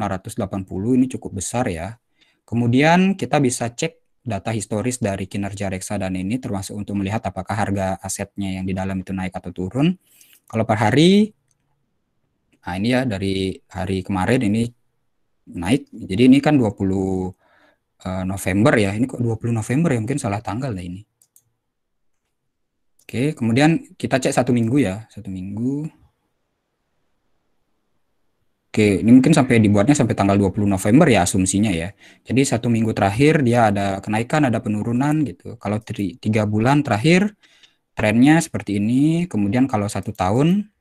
ini cukup besar ya. Kemudian kita bisa cek data historis dari kinerja reksadana ini, termasuk untuk melihat apakah harga asetnya yang di dalam itu naik atau turun. Kalau per hari, nah ini ya dari hari kemarin ini naik. Jadi ini kan 20 November ya, ini kok 20 November ya, mungkin salah tanggal lah ini. Oke, kemudian kita cek 1 minggu ya, 1 minggu. Oke, ini mungkin sampai dibuatnya sampai tanggal 20 November ya asumsinya ya. Jadi 1 minggu terakhir dia ada kenaikan, ada penurunan gitu. Kalau 3 bulan terakhir trennya seperti ini, kemudian kalau 1 tahun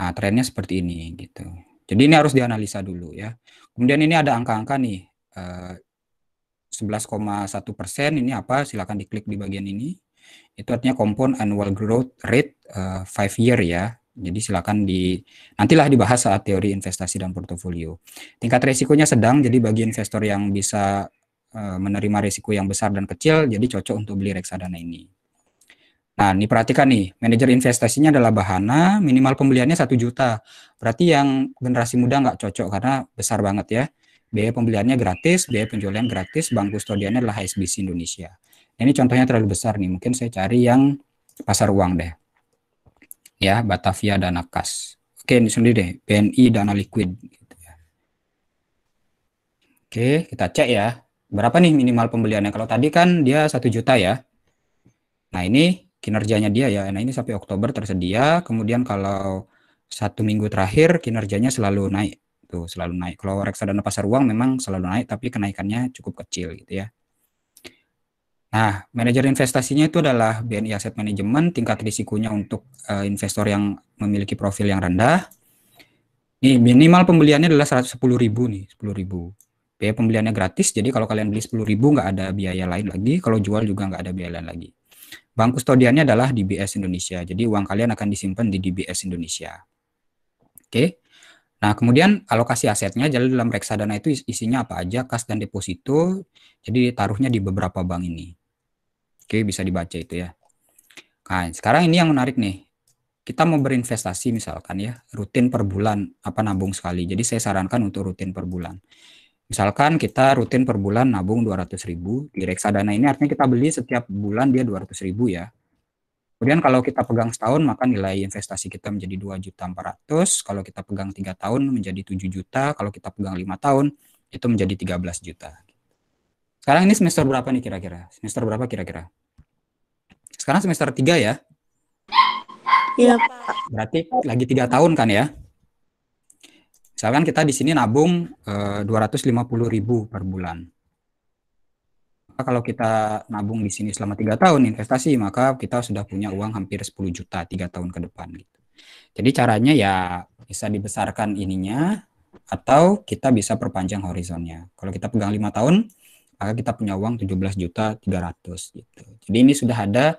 trennya seperti ini gitu. Jadi ini harus dianalisa dulu ya. Kemudian ini ada angka-angka nih, 11,1% ini apa? Silakan diklik di bagian ini. Itu artinya compound annual growth rate 5 year ya. Jadi silakan nantilah dibahas saat teori investasi dan portofolio. Tingkat resikonya sedang, jadi bagi investor yang bisa menerima risiko yang besar dan kecil, jadi cocok untuk beli reksadana ini. Nah, ini perhatikan nih, manajer investasinya adalah Bahana, minimal pembeliannya 1 juta. Berarti yang generasi muda nggak cocok karena besar banget ya. Biaya pembeliannya gratis, biaya penjualan gratis, bank kustodiannya adalah HSBC Indonesia. Ini contohnya terlalu besar nih, mungkin saya cari yang pasar uang deh. Ya, Batavia dan Nakas. Oke, ini sendiri BNI dan Liquid. Gitu ya. Oke, kita cek ya. Berapa nih minimal pembeliannya? Kalau tadi kan dia 1 juta ya. Nah, ini kinerjanya dia ya. Nah, ini sampai Oktober tersedia. Kemudian kalau 1 minggu terakhir kinerjanya selalu naik. Tuh, selalu naik. Kalau reksadana pasar uang memang selalu naik, tapi kenaikannya cukup kecil gitu ya. Nah, manajer investasinya itu adalah BNI Asset Management, tingkat risikonya untuk investor yang memiliki profil yang rendah. Nih, minimal pembeliannya adalah 110.000 nih, 10.000. Biaya pembeliannya gratis, jadi kalau kalian beli 10.000 nggak ada biaya lain lagi, kalau jual juga nggak ada biaya lain lagi. Bank kustodiannya adalah DBS Indonesia, jadi uang kalian akan disimpan di DBS Indonesia. Oke. Nah, kemudian alokasi asetnya, jadi dalam reksadana itu isinya apa aja, kas dan deposito, jadi taruhnya di beberapa bank ini. Oke, bisa dibaca itu ya. Nah, sekarang ini yang menarik nih. Kita mau berinvestasi misalkan ya, rutin per bulan, apa nabung sekali. Jadi saya sarankan untuk rutin per bulan. Misalkan kita rutin per bulan nabung 200.000. Di reksadana ini artinya kita beli setiap bulan dia 200.000 ya. Kemudian kalau kita pegang setahun maka nilai investasi kita menjadi 2.400.000. Kalau kita pegang 3 tahun menjadi 7 juta. Kalau kita pegang 5 tahun itu menjadi 13 juta. Sekarang ini semester berapa nih kira-kira? Semester berapa kira-kira? Sekarang semester 3 ya? Iya, Pak. Berarti lagi 3 tahun kan ya? Misalkan kita di sini nabung 250.000 per bulan. Maka kalau kita nabung di sini selama 3 tahun investasi, maka kita sudah punya uang hampir 10 juta 3 tahun ke depan gitu. Jadi caranya ya bisa dibesarkan ininya atau kita bisa perpanjang horizonnya. Kalau kita pegang 5 tahun maka kita punya uang 17.300.000 gitu. Jadi ini sudah ada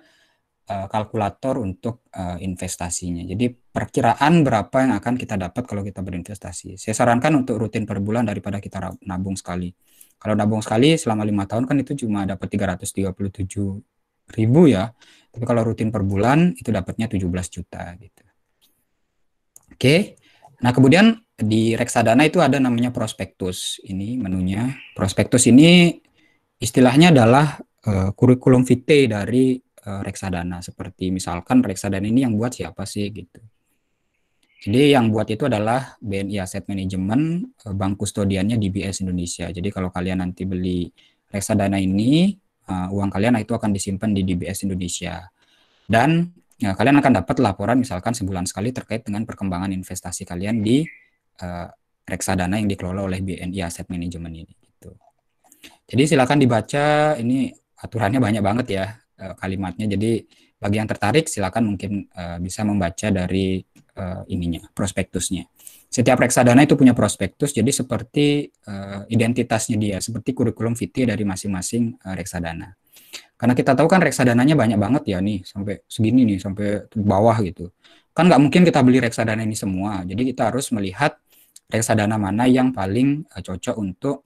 kalkulator untuk investasinya. Jadi perkiraan berapa yang akan kita dapat kalau kita berinvestasi. Saya sarankan untuk rutin per bulan daripada kita nabung sekali. Kalau nabung sekali selama 5 tahun kan itu cuma dapat 337.000 ya. Tapi kalau rutin per bulan itu dapatnya 17 juta gitu. Oke. Nah, kemudian di reksadana itu ada namanya prospektus. Ini menunya. Prospektus ini istilahnya adalah kurikulum vitae dari reksadana, seperti misalkan reksadana ini yang buat siapa sih gitu. Jadi yang buat itu adalah BNI Asset Management, bank kustodiannya DBS Indonesia. Jadi kalau kalian nanti beli reksadana ini, uang kalian itu akan disimpan di DBS Indonesia. Dan ya, kalian akan dapat laporan misalkan sebulan sekali terkait dengan perkembangan investasi kalian di reksadana yang dikelola oleh BNI Asset Management ini gitu. Jadi silakan dibaca, ini aturannya banyak banget ya kalimatnya. Jadi bagi yang tertarik silakan mungkin bisa membaca dari ininya, prospektusnya. Setiap reksadana itu punya prospektus, jadi seperti identitasnya dia, seperti kurikulum vitae dari masing-masing reksadana. Karena kita tahu kan reksadananya banyak banget ya nih, sampai segini nih, sampai bawah gitu. Kan nggak mungkin kita beli reksadana ini semua, jadi kita harus melihat reksadana mana yang paling cocok untuk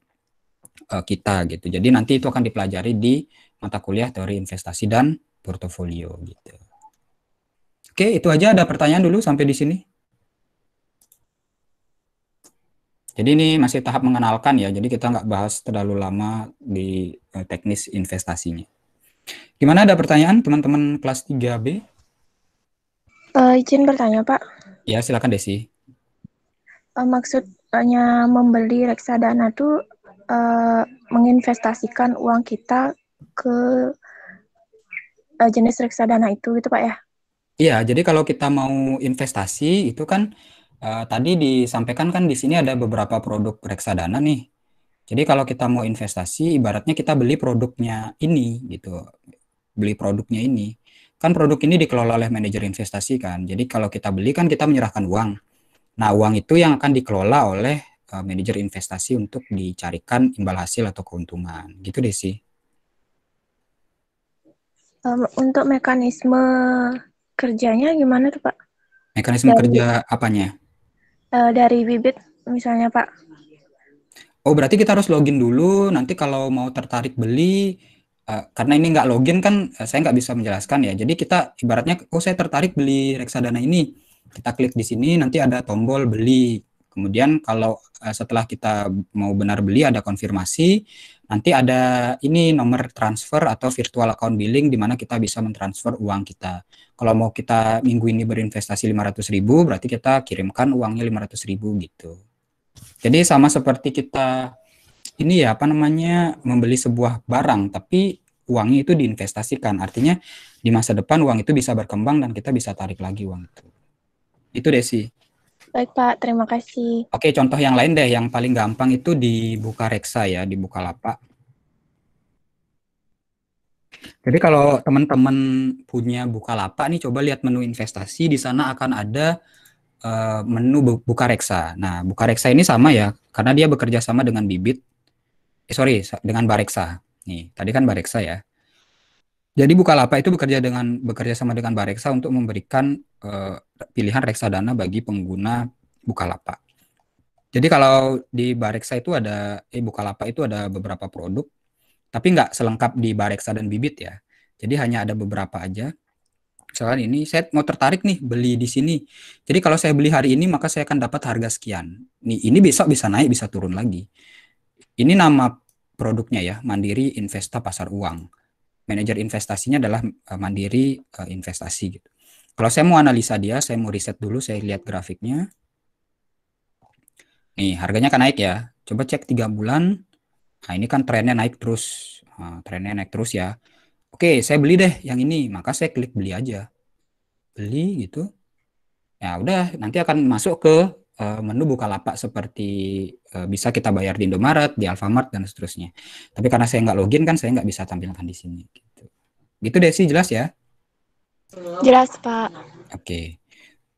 kita gitu. Jadi nanti itu akan dipelajari di mata kuliah teori investasi dan portofolio gitu. Oke, itu aja, ada pertanyaan dulu sampai di sini. Jadi ini masih tahap mengenalkan ya, jadi kita nggak bahas terlalu lama di teknis investasinya. Gimana, ada pertanyaan teman-teman kelas 3B? Izin bertanya, Pak. Ya, silakan Desi. Maksud caranya membeli reksadana itu menginvestasikan uang kita ke jenis reksadana itu Pak ya? Iya, jadi kalau kita mau investasi itu kan tadi disampaikan kan di sini ada beberapa produk reksadana nih. Jadi kalau kita mau investasi ibaratnya kita beli produknya ini gitu. Beli produknya ini. Kan produk ini dikelola oleh manajer investasi kan. Jadi kalau kita beli kan kita menyerahkan uang. Nah, uang itu yang akan dikelola oleh manajer investasi untuk dicarikan imbal hasil atau keuntungan. Gitu deh sih. Untuk mekanisme kerjanya gimana tuh Pak? Mekanisme kerja apanya? Dari Bibit misalnya Pak. Oh berarti kita harus login dulu, nanti kalau mau tertarik beli, karena ini nggak login kan saya nggak bisa menjelaskan ya, jadi kita ibaratnya, oh saya tertarik beli reksadana ini, kita klik di sini nanti ada tombol beli, kemudian kalau setelah kita mau benar beli ada konfirmasi, nanti ada ini nomor transfer atau virtual account billing di mana kita bisa mentransfer uang kita. Kalau mau kita minggu ini berinvestasi 500.000 berarti kita kirimkan uangnya 500.000 gitu. Jadi sama seperti kita ini ya apa namanya membeli sebuah barang tapi uangnya itu diinvestasikan. Artinya di masa depan uang itu bisa berkembang dan kita bisa tarik lagi uang itu. Itu deh sih. Baik Pak, terima kasih. Oke, contoh yang lain deh, yang paling gampang itu di Bukareksa ya, di Bukalapak. Jadi kalau teman-teman punya Bukalapak nih, coba lihat menu investasi, di sana akan ada menu Bukareksa. Nah, Bukareksa ini sama ya, karena dia bekerja sama dengan Bibit, dengan Bareksa. Nih, tadi kan Bareksa ya. Jadi Bukalapak itu bekerja sama dengan Bareksa untuk memberikan pilihan reksadana bagi pengguna Bukalapak. Jadi kalau di Bareksa itu ada Bukalapak itu ada beberapa produk, tapi nggak selengkap di Bareksa dan Bibit ya. Jadi hanya ada beberapa aja. Misalkan ini saya mau tertarik nih beli di sini. Jadi kalau saya beli hari ini maka saya akan dapat harga sekian. Nih ini besok bisa naik bisa turun lagi. Ini nama produknya ya, Mandiri Investa Pasar Uang. Manajer investasinya adalah Mandiri Investasi gitu. Kalau saya mau analisa dia, saya mau riset dulu, saya lihat grafiknya. Nih, harganya akan naik ya. Coba cek 3 bulan. Nah, ini kan trennya naik terus. Nah, trennya naik terus ya. Oke, saya beli deh yang ini. Maka saya klik beli aja. Beli gitu. Ya udah, nanti akan masuk ke menu Bukalapak seperti bisa kita bayar di Indomaret, di Alfamart dan seterusnya. Tapi karena saya nggak login kan saya nggak bisa tampilkan di sini. Gitu deh sih, jelas ya? Jelas Pak. Oke.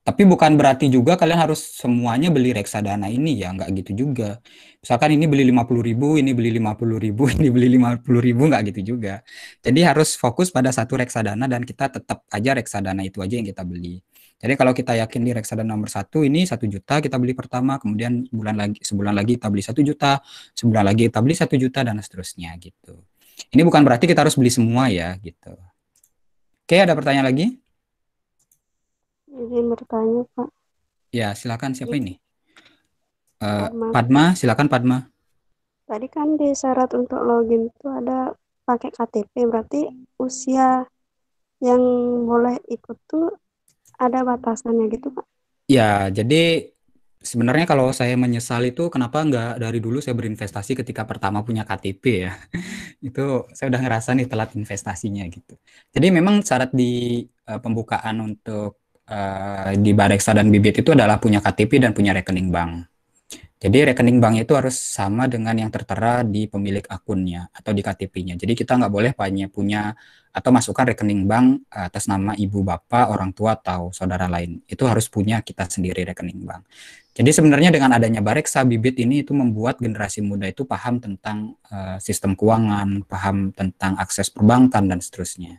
Tapi bukan berarti juga kalian harus semuanya beli reksadana ini ya, nggak gitu juga. Misalkan ini beli 50.000, ini beli 50.000, ini beli 50.000, nggak gitu juga. Jadi harus fokus pada satu reksadana dan kita tetap aja reksadana itu aja yang kita beli. Jadi kalau kita yakin di reksadana nomor 1 ini 1 juta kita beli pertama, kemudian sebulan lagi kita beli 1 juta, sebulan lagi kita beli 1 juta dan seterusnya gitu. Ini bukan berarti kita harus beli semua ya gitu. Oke, ada pertanyaan lagi? Izin bertanya Pak. Ya silakan, siapa ini? Padma, silakan Padma. Tadi kan di syarat untuk login itu ada pakai KTP, berarti usia yang boleh ikut tuh ada batasannya gitu Pak? Ya, jadi sebenarnya kalau saya menyesal itu kenapa nggak dari dulu saya berinvestasi ketika pertama punya KTP ya. Itu saya udah ngerasa nih telat investasinya gitu. Jadi memang syarat di pembukaan untuk di Bareksa dan Bibit itu adalah punya KTP dan punya rekening bank. Jadi rekening bank itu harus sama dengan yang tertera di pemilik akunnya atau di KTP-nya. Jadi kita nggak boleh hanya punya atau masukkan rekening bank atas nama ibu, bapak, orang tua, atau saudara lain. Itu harus punya kita sendiri rekening bank. Jadi sebenarnya dengan adanya Bareksa, Bibit ini itu membuat generasi muda itu paham tentang sistem keuangan, paham tentang akses perbankan, dan seterusnya.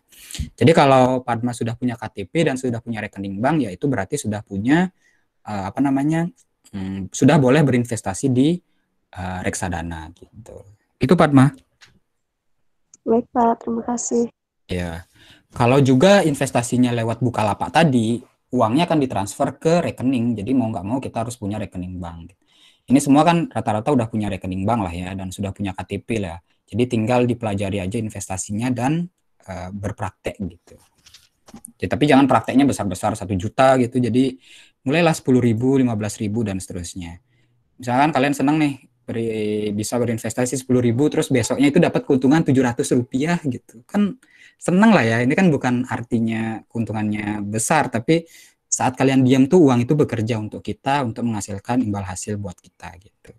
Jadi kalau Padma sudah punya KTP dan sudah punya rekening bank, ya itu berarti sudah punya, sudah boleh berinvestasi di reksadana gitu. Itu Padma. Baik Pak, terima kasih. Ya, kalau juga investasinya lewat Bukalapak tadi, uangnya akan ditransfer ke rekening. Jadi mau nggak mau kita harus punya rekening bank. Ini semua kan rata-rata udah punya rekening bank lah ya, dan sudah punya KTP lah. Jadi tinggal dipelajari aja investasinya dan berpraktek gitu. Ya, tapi jangan prakteknya besar-besar 1 juta gitu. Jadi mulailah 10.000, 15.000 dan seterusnya. misalkan kalian senang nih bisa berinvestasi 10.000 terus besoknya itu dapat keuntungan Rp700 gitu. Kan senang lah ya, ini kan bukan artinya keuntungannya besar, tapi saat kalian diam tuh uang itu bekerja untuk kita, untuk menghasilkan imbal hasil buat kita gitu.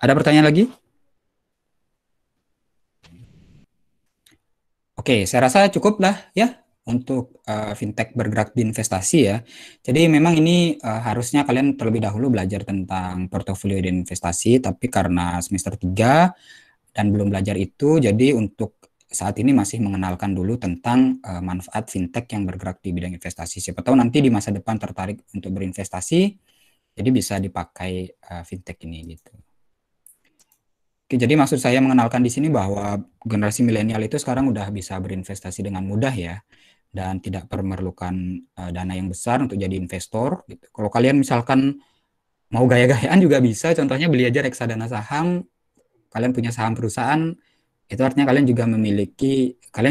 Ada pertanyaan lagi? Oke, saya rasa cukup lah ya untuk fintech bergerak di investasi ya. Jadi memang ini harusnya kalian terlebih dahulu belajar tentang portofolio di investasi, tapi karena semester 3 dan belum belajar itu, jadi untuk saat ini masih mengenalkan dulu tentang manfaat fintech yang bergerak di bidang investasi. Siapa tahu nanti di masa depan tertarik untuk berinvestasi, jadi bisa dipakai fintech ini gitu. Oke, jadi maksud saya mengenalkan di sini bahwa generasi milenial itu sekarang udah bisa berinvestasi dengan mudah ya, dan tidak memerlukan dana yang besar untuk jadi investor gitu. Kalau kalian misalkan mau gaya-gayaan juga bisa, contohnya beli aja reksadana saham, kalian punya saham perusahaan, itu artinya kalian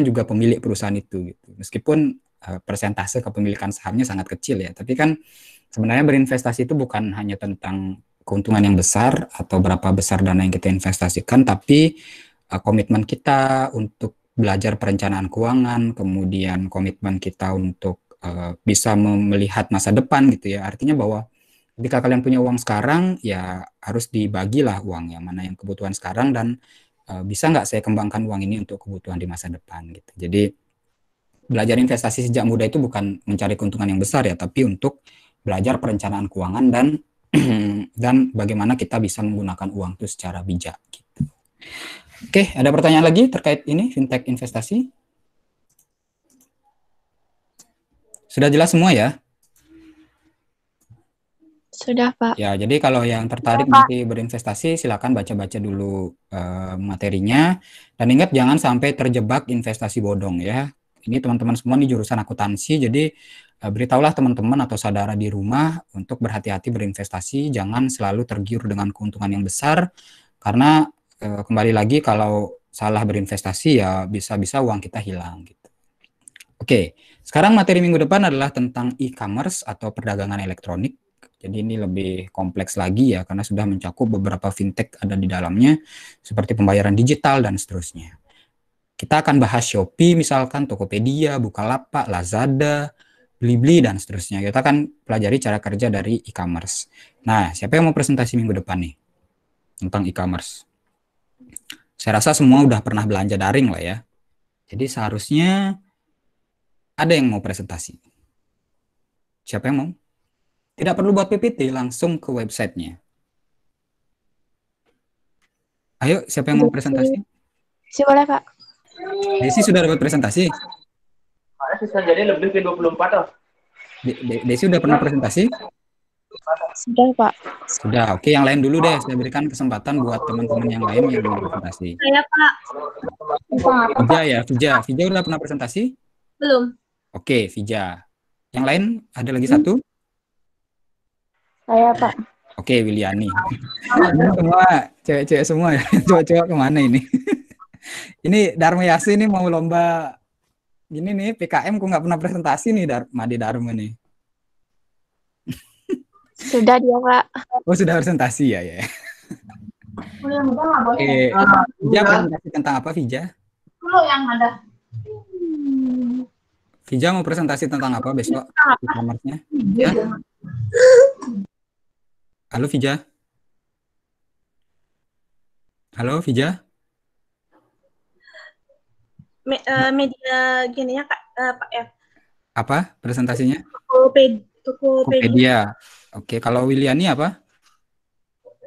juga pemilik perusahaan itu gitu. Meskipun persentase kepemilikan sahamnya sangat kecil ya, tapi kan sebenarnya berinvestasi itu bukan hanya tentang keuntungan yang besar atau berapa besar dana yang kita investasikan, tapi komitmen kita untuk belajar perencanaan keuangan, kemudian komitmen kita untuk bisa melihat masa depan gitu ya. Artinya bahwa jika kalian punya uang sekarang, ya harus dibagilah uang yang mana yang kebutuhan sekarang dan bisa nggak saya kembangkan uang ini untuk kebutuhan di masa depan gitu. Jadi belajar investasi sejak muda itu bukan mencari keuntungan yang besar ya, tapi untuk belajar perencanaan keuangan dan bagaimana kita bisa menggunakan uang itu secara bijak gitu. Oke, ada pertanyaan lagi terkait ini fintech investasi? Sudah jelas semua ya? Sudah, Pak. Ya, jadi kalau yang tertarik nanti berinvestasi silakan baca-baca dulu materinya, dan ingat jangan sampai terjebak investasi bodong ya. Ini teman-teman semua di jurusan akuntansi, jadi beritahulah teman-teman atau saudara di rumah untuk berhati-hati berinvestasi, jangan selalu tergiur dengan keuntungan yang besar, karena kembali lagi kalau salah berinvestasi ya bisa-bisa uang kita hilang gitu. Oke, sekarang materi minggu depan adalah tentang e-commerce atau perdagangan elektronik. Jadi ini lebih kompleks lagi ya, karena sudah mencakup beberapa fintech ada di dalamnya, seperti pembayaran digital dan seterusnya. Kita akan bahas Shopee misalkan, Tokopedia, Bukalapak, Lazada, Blibli, dan seterusnya. Kita akan pelajari cara kerja dari e-commerce. Nah, siapa yang mau presentasi minggu depan nih tentang e-commerce? Saya rasa semua udah pernah belanja daring lah ya. Jadi seharusnya ada yang mau presentasi. Siapa yang mau? Tidak perlu buat PPT, langsung ke websitenya. Ayo, siapa yang mau presentasi? Boleh, Pak. Desi sudah dapat presentasi? Jadi lebih ke 24 loh. Desi udah pernah presentasi? Sudah, Pak. Sudah, oke. Yang lain dulu deh. Saya berikan kesempatan buat teman-teman yang lain yang belum presentasi. Saya, Pak. Vija ya, Vija. Vija udah pernah presentasi? Belum. Oke, Vija. Yang lain ada lagi satu? Saya, Pak. Oke, Wiliani. Semua cewek-cewek semua ya. Cowok-cowok kemana ini? Ini Dharma Yasi ini mau lomba. Ini nih PKM ku nggak pernah presentasi nih Madi Dharma nih. Sudah dia, Pak. Oh, sudah presentasi ya ya. Vija presentasi tentang apa, Vija? Dulu yang ada. Vija mau presentasi tentang apa besok? E-commerce-nya? Ya? Halo Vija. Halo Vija. Media gini ya, Kak, Pak F. Apa presentasinya? Tokopedia. Oke, kalau Wiliani apa?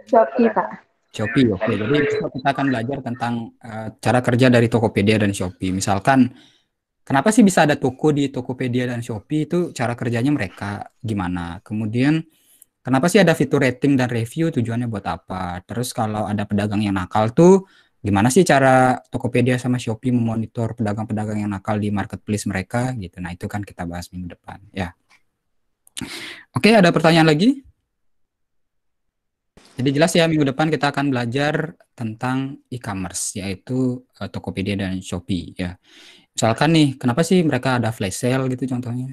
Shopee, Pak. Shopee, oke. Jadi kita akan belajar tentang cara kerja dari Tokopedia dan Shopee. Misalkan, kenapa sih bisa ada toko di Tokopedia dan Shopee, itu cara kerjanya mereka gimana? Kemudian, kenapa sih ada fitur rating dan review, tujuannya buat apa? Terus kalau ada pedagang yang nakal tuh, gimana sih cara Tokopedia sama Shopee memonitor pedagang-pedagang yang nakal di marketplace mereka gitu. Nah, itu kan kita bahas minggu depan ya. Oke, ada pertanyaan lagi? Jadi jelas ya, minggu depan kita akan belajar tentang e-commerce, yaitu Tokopedia dan Shopee ya. Misalkan nih, kenapa sih mereka ada flash sale gitu contohnya?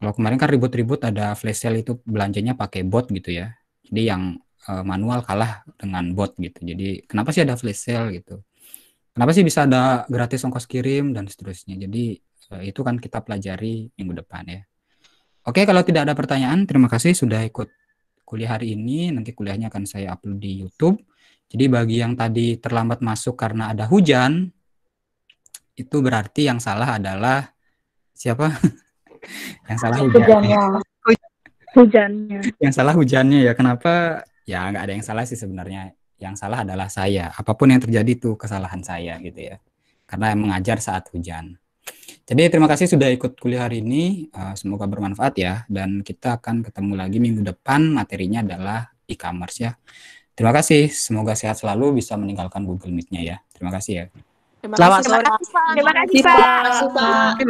Kalau kemarin kan ribut-ribut ada flash sale itu belanjanya pakai bot gitu ya. Jadi yang manual kalah dengan bot gitu. Jadi kenapa sih ada flash sale gitu? Kenapa sih bisa ada gratis ongkos kirim dan seterusnya? Jadi itu kan kita pelajari minggu depan ya. Oke, kalau tidak ada pertanyaan, terima kasih sudah ikut kuliah hari ini. Nanti kuliahnya akan saya upload di YouTube. Jadi bagi yang tadi terlambat masuk karena ada hujan, itu berarti yang salah adalah siapa? Yang salah hujannya. Hujannya. Yang salah hujannya ya. Kenapa? Ya nggak ada yang salah sih sebenarnya. Yang salah adalah saya. Apapun yang terjadi itu kesalahan saya gitu ya. Karena mengajar saat hujan. Jadi terima kasih sudah ikut kuliah hari ini. Semoga bermanfaat ya. Dan kita akan ketemu lagi minggu depan. Materinya adalah e-commerce ya. Terima kasih. Semoga sehat selalu, bisa meninggalkan Google Meet-nya ya. Terima kasih ya. Terima kasih Pak.